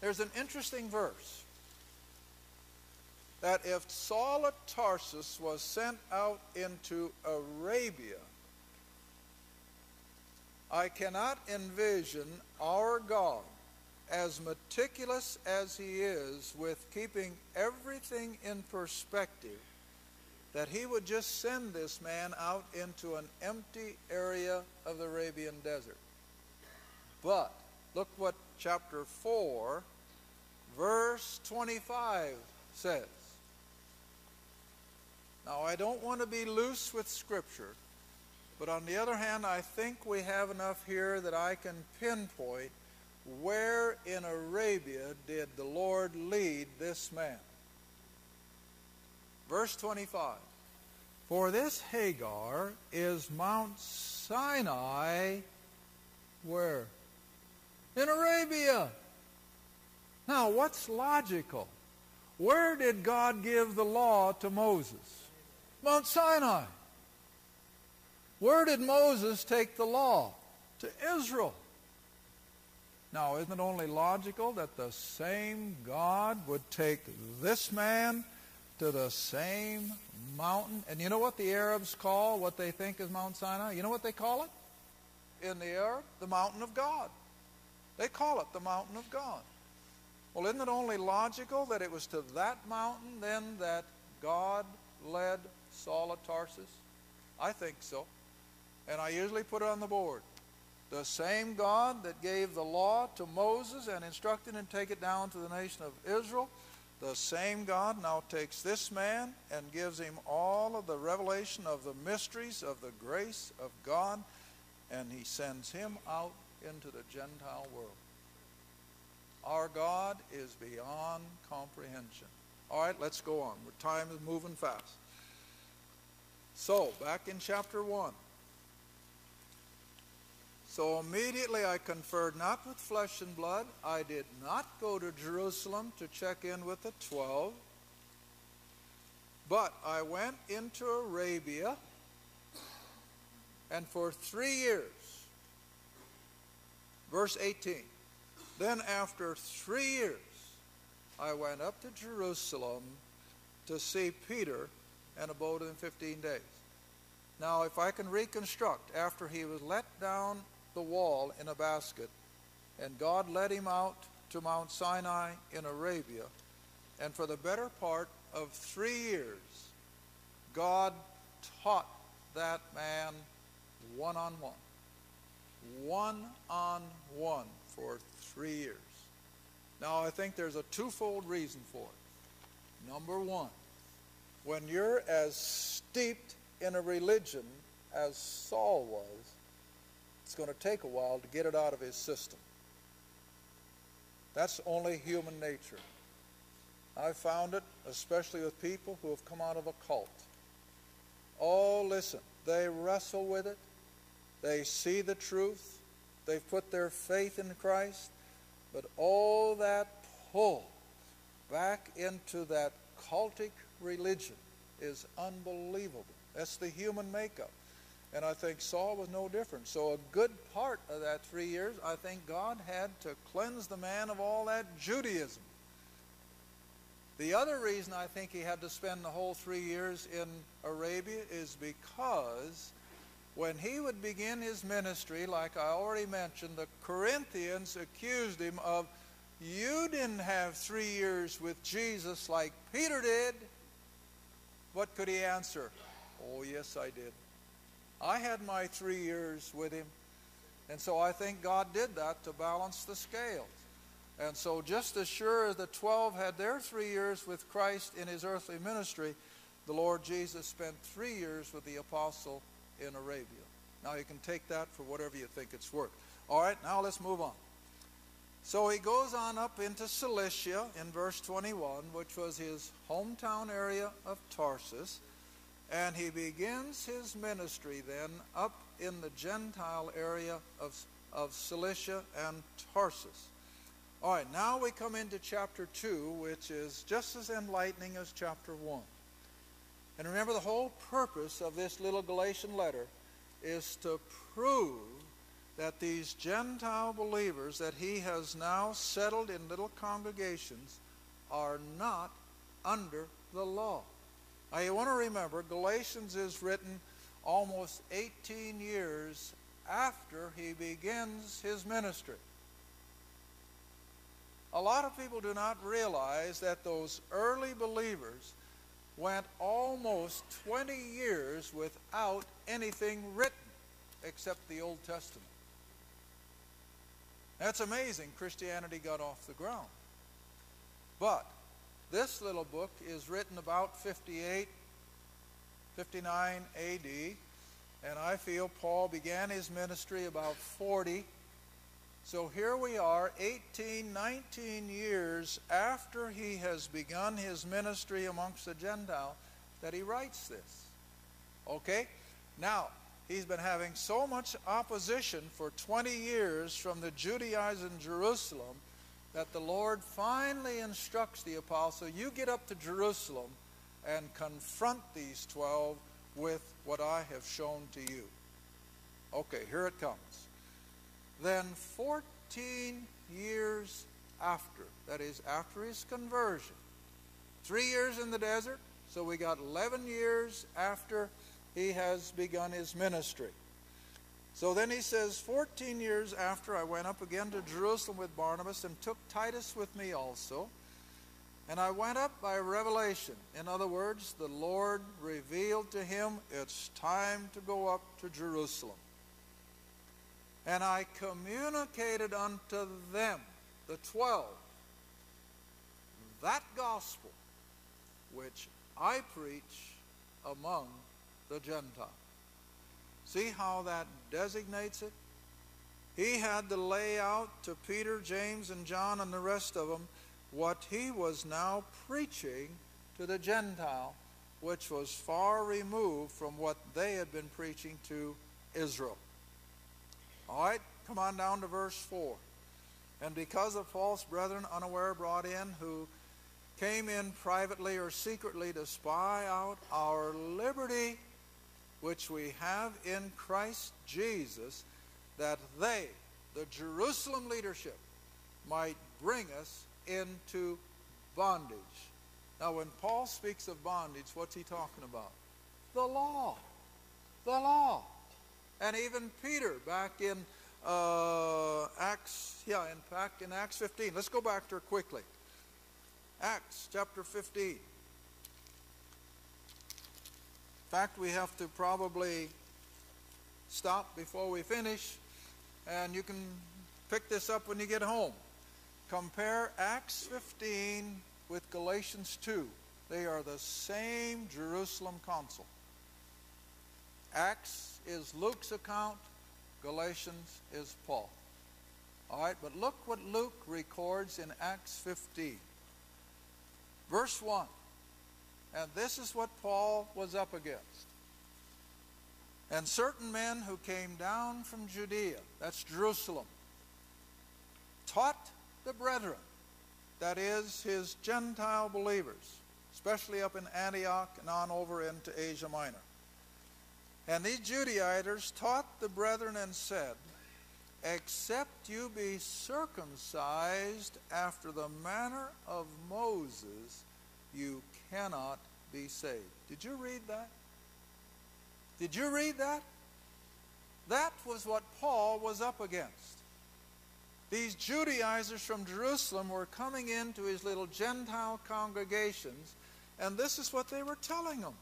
there's an interesting verse that if Saul of Tarsus was sent out into Arabia, I cannot envision our God, as meticulous as he is with keeping everything in perspective, that he would just send this man out into an empty area of the Arabian desert. But look what chapter 4, verse 25 says. Now, I don't want to be loose with Scripture, but on the other hand, I think we have enough here that I can pinpoint where in Arabia did the Lord lead this man. Verse 25. For this Hagar is Mount Sinai, where? In Arabia. Now, what's logical? Where did God give the law to Moses? Mount Sinai. Where did Moses take the law? To Israel. Now, isn't it only logical that the same God would take this man to the same mountain? And you know what the Arabs call what they think is Mount Sinai? You know what they call it in the Arab? The mountain of God. They call it the mountain of God. Well, isn't it only logical that it was to that mountain then that God led Saul of Tarsus? I think so. And I usually put it on the board. The same God that gave the law to Moses and instructed him to take it down to the nation of Israel, the same God now takes this man and gives him all of the revelation of the mysteries of the grace of God, and he sends him out into the Gentile world. Our God is beyond comprehension. All right, let's go on. Time is moving fast. So, back in chapter 1. So immediately I conferred not with flesh and blood. I did not go to Jerusalem to check in with the 12. But I went into Arabia, and for 3 years, verse 18, then after 3 years, I went up to Jerusalem to see Peter and abode in 15 days. Now, if I can reconstruct, after he was let down the wall in a basket, and God led him out to Mount Sinai in Arabia, and for the better part of 3 years, God taught that man one-on-one. One-on-one for 3 years. Now, I think there's a twofold reason for it. Number one, when you're as steeped in a religion as Saul was, it's going to take a while to get it out of his system. That's only human nature. I found it, especially with people who have come out of a cult. Oh, listen, they wrestle with it. They see the truth. They've put their faith in Christ. But all that pull back into that cultic religion is unbelievable. That's the human makeup. And I think Saul was no different. So a good part of that 3 years, I think God had to cleanse the man of all that Judaism. The other reason I think he had to spend the whole 3 years in Arabia is because when he would begin his ministry, like I already mentioned, the Corinthians accused him of, you didn't have 3 years with Jesus like Peter did. What could he answer? Oh, yes, I did. I had my 3 years with him. And so I think God did that to balance the scales. And so just as sure as the 12 had their 3 years with Christ in his earthly ministry, the Lord Jesus spent 3 years with the apostle in Arabia. Now you can take that for whatever you think it's worth. All right, now let's move on. So he goes on up into Cilicia in verse 21, which was his hometown area of Tarsus. And he begins his ministry then up in the Gentile area of Cilicia and Tarsus. All right, now we come into chapter 2, which is just as enlightening as chapter 1. And remember, the whole purpose of this little Galatian letter is to prove that these Gentile believers that he has now settled in little congregations are not under the law. Now you want to remember, Galatians is written almost 18 years after he begins his ministry. A lot of people do not realize that those early believers went almost 20 years without anything written except the Old Testament. That's amazing. Christianity got off the ground. But this little book is written about 58, 59 A.D., and I feel Paul began his ministry about 40. So here we are, 18, 19 years after he has begun his ministry amongst the Gentiles, that he writes this. Okay? Now, he's been having so much opposition for 20 years from the Judaizers in Jerusalem that the Lord finally instructs the apostle, you get up to Jerusalem and confront these 12 with what I have shown to you. Okay, here it comes. Then 14 years after, that is after his conversion, 3 years in the desert, so we got 11 years after he has begun his ministry. So then he says, 14 years after, I went up again to Jerusalem with Barnabas and took Titus with me also. And I went up by revelation. In other words, the Lord revealed to him, it's time to go up to Jerusalem. And I communicated unto them, the 12, that gospel which I preach among the Gentile. See how that designates it? He had to lay out to Peter, James, and John, and the rest of them what he was now preaching to the Gentile, which was far removed from what they had been preaching to Israel. All right, come on down to verse 4. And because of false brethren unaware brought in, who came in privately or secretly to spy out our liberty which we have in Christ Jesus, that they, the Jerusalem leadership, might bring us into bondage. Now, when Paul speaks of bondage, what's he talking about? The law. The law. And even Peter, back in Acts 15. Let's go back to her quickly. Acts chapter 15. In fact, we have to probably stop before we finish, and you can pick this up when you get home. Compare Acts 15 with Galatians 2. They are the same Jerusalem council. Acts is Luke's account, Galatians is Paul. All right, but look what Luke records in Acts 15. Verse 1. And this is what Paul was up against. And certain men who came down from Judea, that's Jerusalem, taught the brethren, that is his Gentile believers, especially up in Antioch and on over into Asia Minor. And these Judaizers taught the brethren and said, except you be circumcised after the manner of Moses, you cannot be saved. Did you read that? Did you read that? That was what Paul was up against. These Judaizers from Jerusalem were coming into his little Gentile congregations, and this is what they were telling them.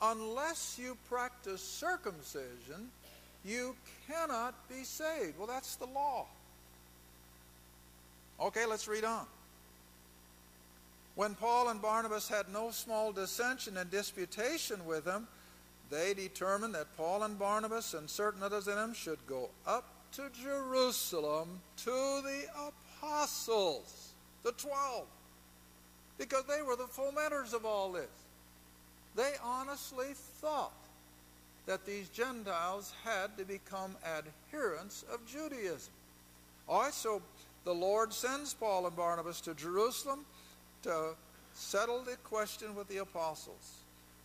Unless you practice circumcision, you cannot be saved. Well, that's the law. Okay, let's read on. When Paul and Barnabas had no small dissension and disputation with them, they determined that Paul and Barnabas and certain others in them should go up to Jerusalem to the apostles, the 12, because they were the fomenters of all this. They honestly thought that these Gentiles had to become adherents of Judaism. Also, the Lord sends Paul and Barnabas to Jerusalem to settle the question with the apostles.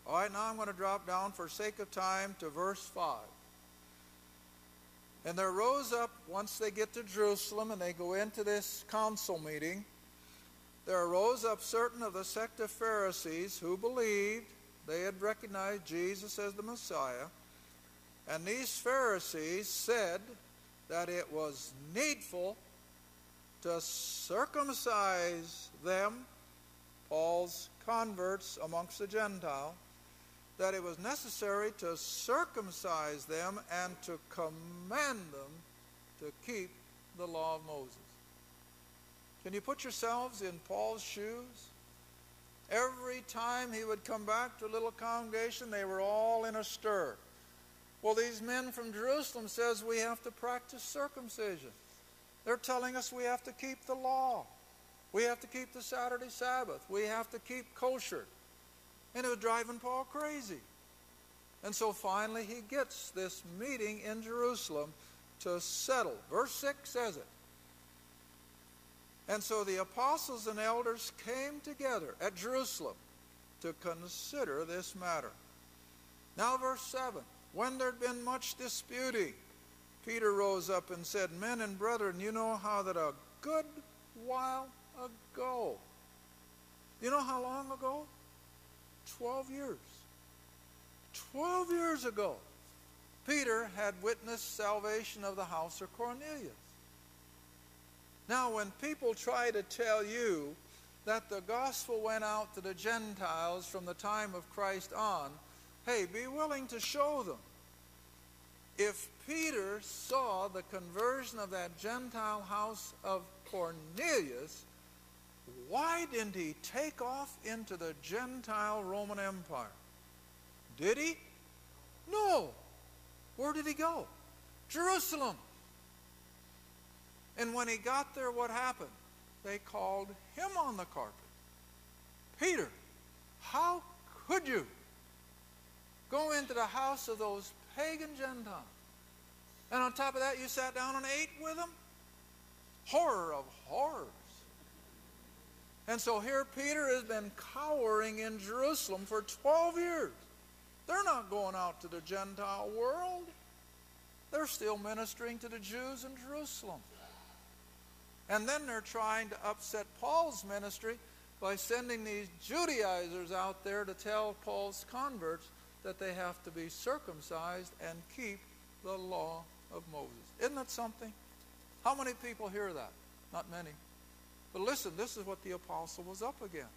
All right, now I'm going to drop down for sake of time to verse 5. And there rose up, once they get to Jerusalem and they go into this council meeting, there arose up certain of the sect of Pharisees who believed they had recognized Jesus as the Messiah. And these Pharisees said that it was needful to circumcise them, Paul's converts amongst the Gentiles, that it was necessary to circumcise them and to command them to keep the law of Moses. Can you put yourselves in Paul's shoes? Every time he would come back to a little congregation, they were all in a stir. Well, these men from Jerusalem says we have to practice circumcision. They're telling us we have to keep the law. We have to keep the Saturday Sabbath. We have to keep kosher. And it was driving Paul crazy. And so finally he gets this meeting in Jerusalem to settle. Verse 6 says it. And so the apostles and elders came together at Jerusalem to consider this matter. Now verse 7. When there had been much disputing, Peter rose up and said, Men and brethren, you know how that a good while ago. You know how long ago? 12 years. 12 years ago, Peter had witnessed salvation of the house of Cornelius. Now, when people try to tell you that the gospel went out to the Gentiles from the time of Christ on, hey, be willing to show them. If Peter saw the conversion of that Gentile house of Cornelius, why didn't he take off into the Gentile Roman Empire? Did he? No. Where did he go? Jerusalem. And when he got there, what happened? They called him on the carpet. Peter, how could you go into the house of those pagan Gentiles? And on top of that, you sat down and ate with them? Horror of horrors. And so here Peter has been cowering in Jerusalem for 12 years. They're not going out to the Gentile world. They're still ministering to the Jews in Jerusalem. And then they're trying to upset Paul's ministry by sending these Judaizers out there to tell Paul's converts that they have to be circumcised and keep the law of Moses. Isn't that something? How many people hear that? Not many. But listen, this is what the apostle was up against.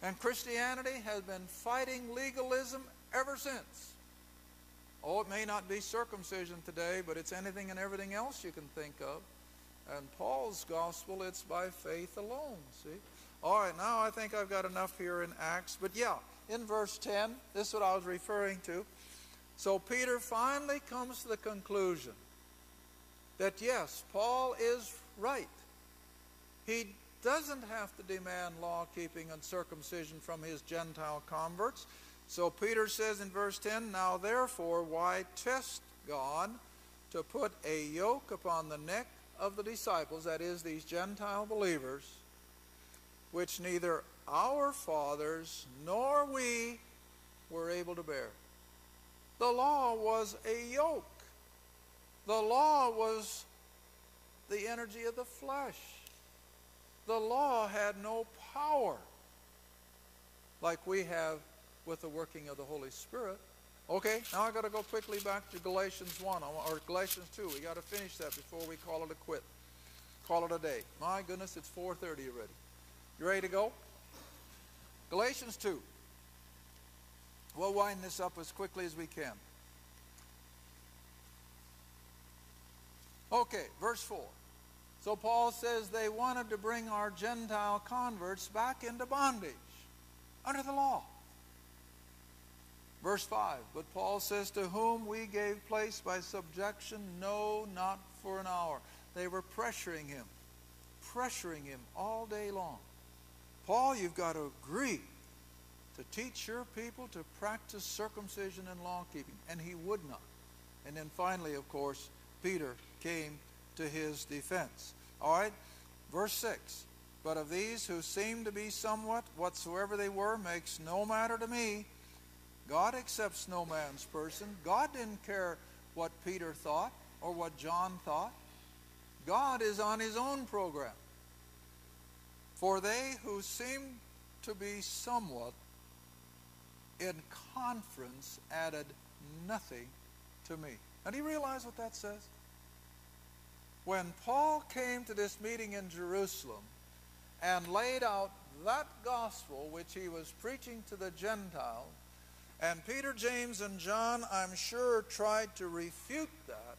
And Christianity has been fighting legalism ever since. Oh, it may not be circumcision today, but it's anything and everything else you can think of. And Paul's gospel, it's by faith alone, see? All right, now I think I've got enough here in Acts. But yeah, in verse 10, this is what I was referring to. So Peter finally comes to the conclusion that yes, Paul is right. He doesn't have to demand law-keeping and circumcision from his Gentile converts. So Peter says in verse 10, Now therefore, why test God to put a yoke upon the neck of the disciples, that is, these Gentile believers, which neither our fathers nor we were able to bear? The law was a yoke. The law was the energy of the flesh. The law had no power like we have with the working of the Holy Spirit. Okay, now I've got to go quickly back to Galatians 1 or Galatians 2. We've got to finish that before we call it a quit. Call it a day. My goodness, it's 4:30 already. You ready to go? Galatians 2. We'll wind this up as quickly as we can. Okay, verse 4. So Paul says they wanted to bring our Gentile converts back into bondage under the law. Verse 5, but Paul says, to whom we gave place by subjection, no, not for an hour. They were pressuring him all day long. Paul, you've got to agree to teach your people to practice circumcision and law-keeping. And he would not. And then finally, of course, Peter came to his defense. All right, verse 6. But of these who seem to be somewhat, whatsoever they were, makes no matter to me. God accepts no man's person. God didn't care what Peter thought or what John thought. God is on his own program. For they who seemed to be somewhat in conference added nothing to me. Now, do you realize what that says? When Paul came to this meeting in Jerusalem and laid out that gospel which he was preaching to the Gentiles, and Peter, James, and John, I'm sure, tried to refute that,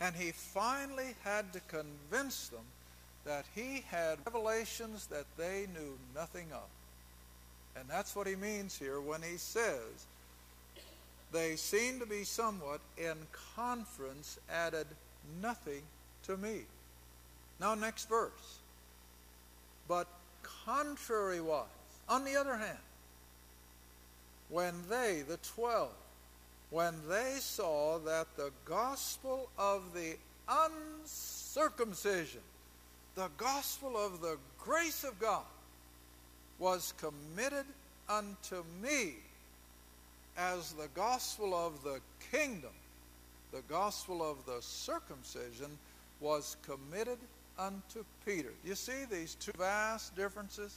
and he finally had to convince them that he had revelations that they knew nothing of. And that's what he means here when he says, they seem to be somewhat in conference added nothing to me. Now next verse. But contrariwise, on the other hand, when they, the 12, when they saw that the gospel of the uncircumcision, the gospel of the grace of God, was committed unto me as the gospel of the kingdom, the gospel of the circumcision was committed unto Peter. You see these two vast differences?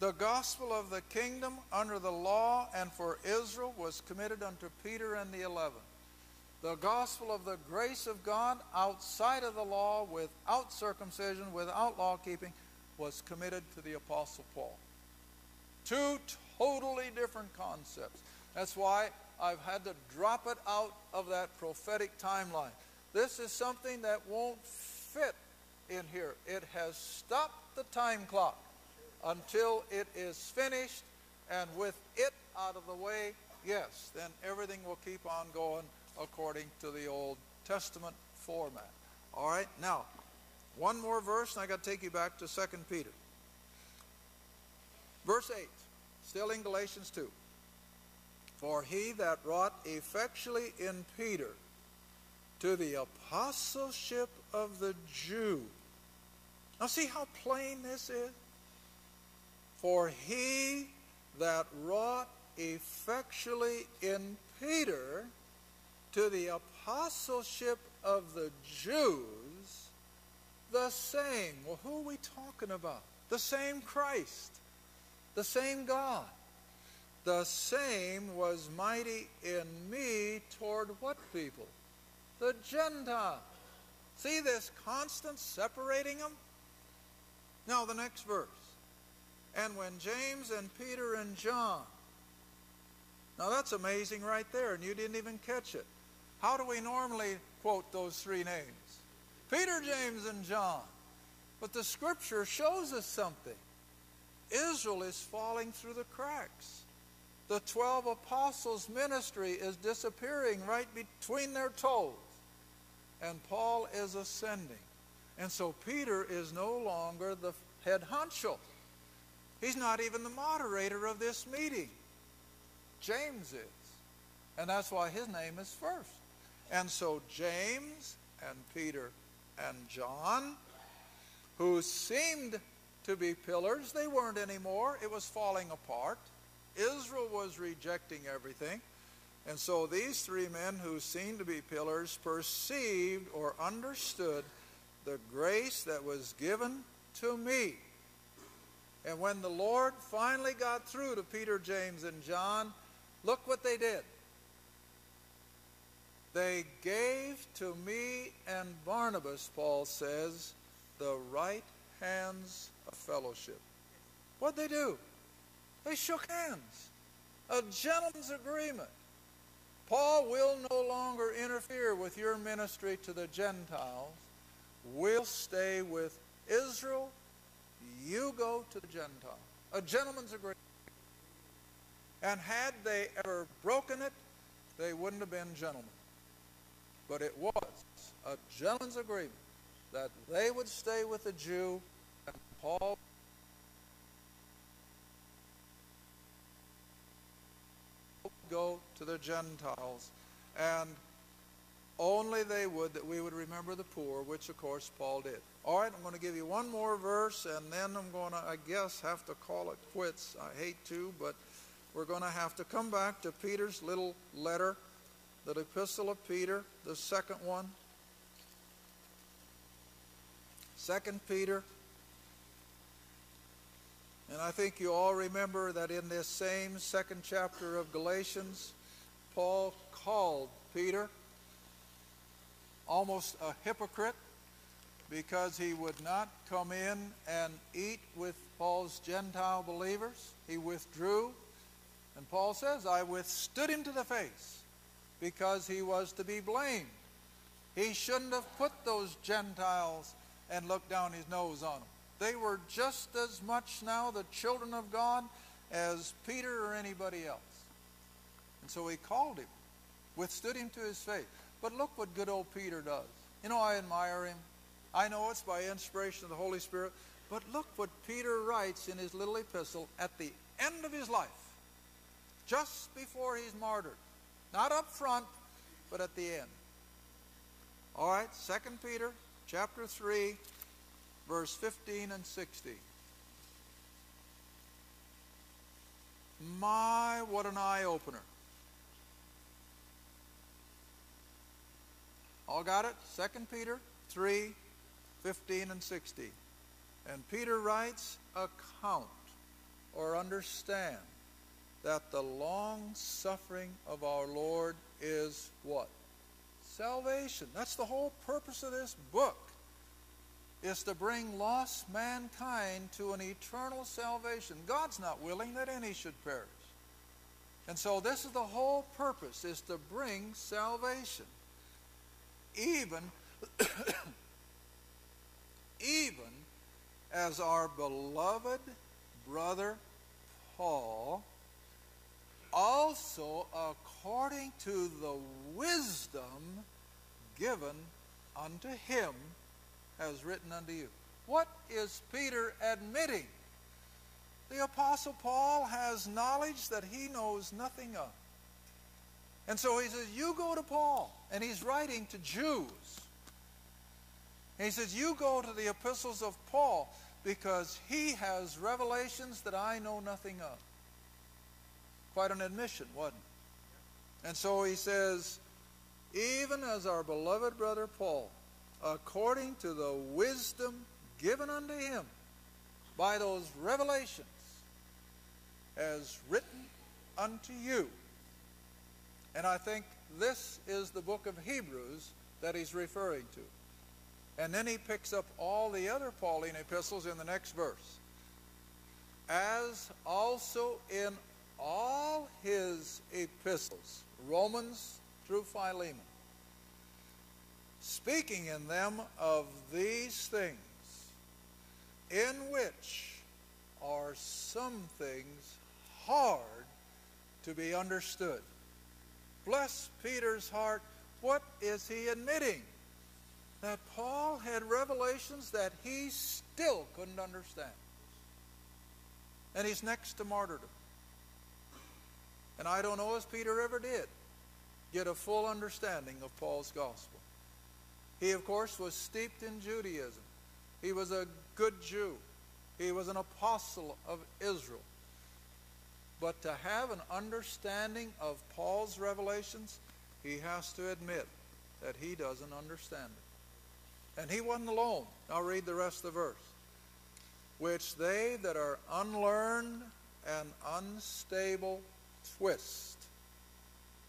The gospel of the kingdom under the law and for Israel was committed unto Peter and the 11. The gospel of the grace of God outside of the law, without circumcision, without law keeping, was committed to the Apostle Paul. Two totally different concepts. That's why I've had to drop it out of that prophetic timeline. This is something that won't fit in here. It has stopped the time clock until it is finished, and with it out of the way, yes, then everything will keep on going according to the Old Testament format. All right, now, one more verse, and I've got to take you back to 2 Peter. Verse 8, still in Galatians 2. For he that wrought effectually in Peter to the apostleship of the Jew. Now see how plain this is? For he that wrought effectually in Peter to the apostleship of the Jews, the same. Well, who are we talking about? The same Christ, the same God. The same was mighty in me toward what people? The Gentiles. See this constant separating them? Now the next verse. And when James and Peter and John. Now that's amazing right there, and you didn't even catch it. How do we normally quote those three names? Peter, James, and John. But the scripture shows us something. Israel is falling through the cracks. The 12 apostles' ministry is disappearing right between their toes. And Paul is ascending. And so Peter is no longer the head honcho. He's not even the moderator of this meeting. James is. And that's why his name is first. And so James and Peter and John, who seemed to be pillars, they weren't anymore. It was falling apart. Israel was rejecting everything. And so these three men who seemed to be pillars perceived or understood the grace that was given to me. And when the Lord finally got through to Peter, James, and John, look what they did. They gave to me and Barnabas, Paul says, the right hands of fellowship. What'd they do? They shook hands. A gentleman's agreement. Paul will no longer interfere with your ministry to the Gentiles. We'll stay with Israel. You go to the Gentiles. A gentleman's agreement. And had they ever broken it, they wouldn't have been gentlemen. But it was a gentleman's agreement that they would stay with the Jew, and Paul. Go to the Gentiles, and only they would that we would remember the poor, which of course Paul did. All right, I'm going to give you one more verse, and then I'm going to, I guess, have to call it quits. I hate to, but we're going to have to come back to Peter's little letter, the epistle of Peter, the second one. 2 Peter. And I think you all remember that in this same second chapter of Galatians, Paul called Peter almost a hypocrite, because he would not come in and eat with Paul's Gentile believers. He withdrew, and Paul says, I withstood him to the face, because he was to be blamed. He shouldn't have put those Gentiles and looked down his nose on them. They were just as much now the children of God as Peter or anybody else. And so he called him, withstood him to his face. But look what good old Peter does. You know, I admire him. I know it's by inspiration of the Holy Spirit. But look what Peter writes in his little epistle at the end of his life, just before he's martyred. Not up front, but at the end. All right, 2 Peter chapter 3. Verse 15 and 16. My, what an eye-opener. All got it? 2 Peter 3, 15 and 16. And Peter writes, account or understand that the long-suffering of our Lord is what? Salvation. That's the whole purpose of this book, is to bring lost mankind to an eternal salvation. God's not willing that any should perish. And so this is the whole purpose, is to bring salvation. Even as our beloved brother Paul, also according to the wisdom given unto him, has written unto you. What is Peter admitting? The Apostle Paul has knowledge that he knows nothing of. And so he says, you go to Paul. And he's writing to Jews. And he says, you go to the epistles of Paul, because he has revelations that I know nothing of. Quite an admission, wasn't it? And so he says, even as our beloved brother Paul, according to the wisdom given unto him by those revelations, as written unto you. And I think this is the book of Hebrews that he's referring to. And then he picks up all the other Pauline epistles in the next verse. As also in all his epistles, Romans through Philemon, speaking in them of these things, in which are some things hard to be understood. Bless Peter's heart. What is he admitting? That Paul had revelations that he still couldn't understand. And he's next to martyrdom. And I don't know if Peter ever did get a full understanding of Paul's gospel. He, of course, was steeped in Judaism. He was a good Jew. He was an apostle of Israel. But to have an understanding of Paul's revelations, he has to admit that he doesn't understand it. And he wasn't alone. I'll read the rest of the verse. Which they that are unlearned and unstable twist,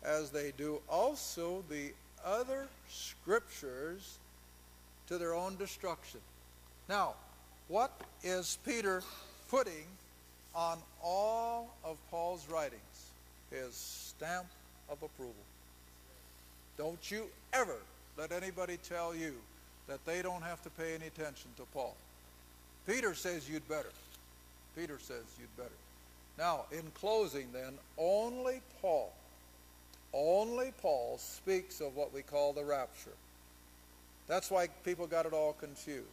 as they do also the other scriptures, to their own destruction. Now, what is Peter putting on all of Paul's writings? His stamp of approval. Don't you ever let anybody tell you that they don't have to pay any attention to Paul. Peter says you'd better. Peter says you'd better. Now, in closing then, only Paul speaks of what we call the rapture. That's why people got it all confused.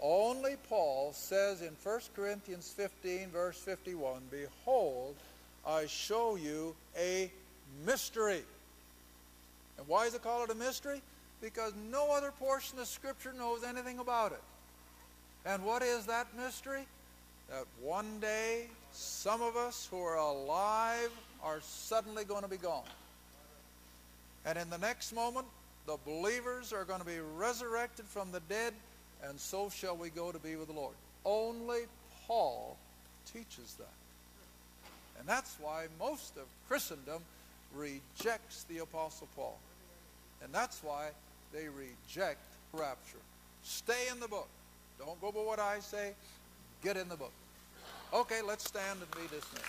Only Paul says in 1 Corinthians 15, verse 51, "Behold, I show you a mystery." And why is it called a mystery? Because no other portion of Scripture knows anything about it. And what is that mystery? That one day, some of us who are alive are suddenly going to be gone. And in the next moment, the believers are going to be resurrected from the dead, and so shall we go to be with the Lord. Only Paul teaches that. And that's why most of Christendom rejects the Apostle Paul. And that's why they reject rapture. Stay in the book. Don't go by what I say. Get in the book. Okay, let's stand and be dismissed.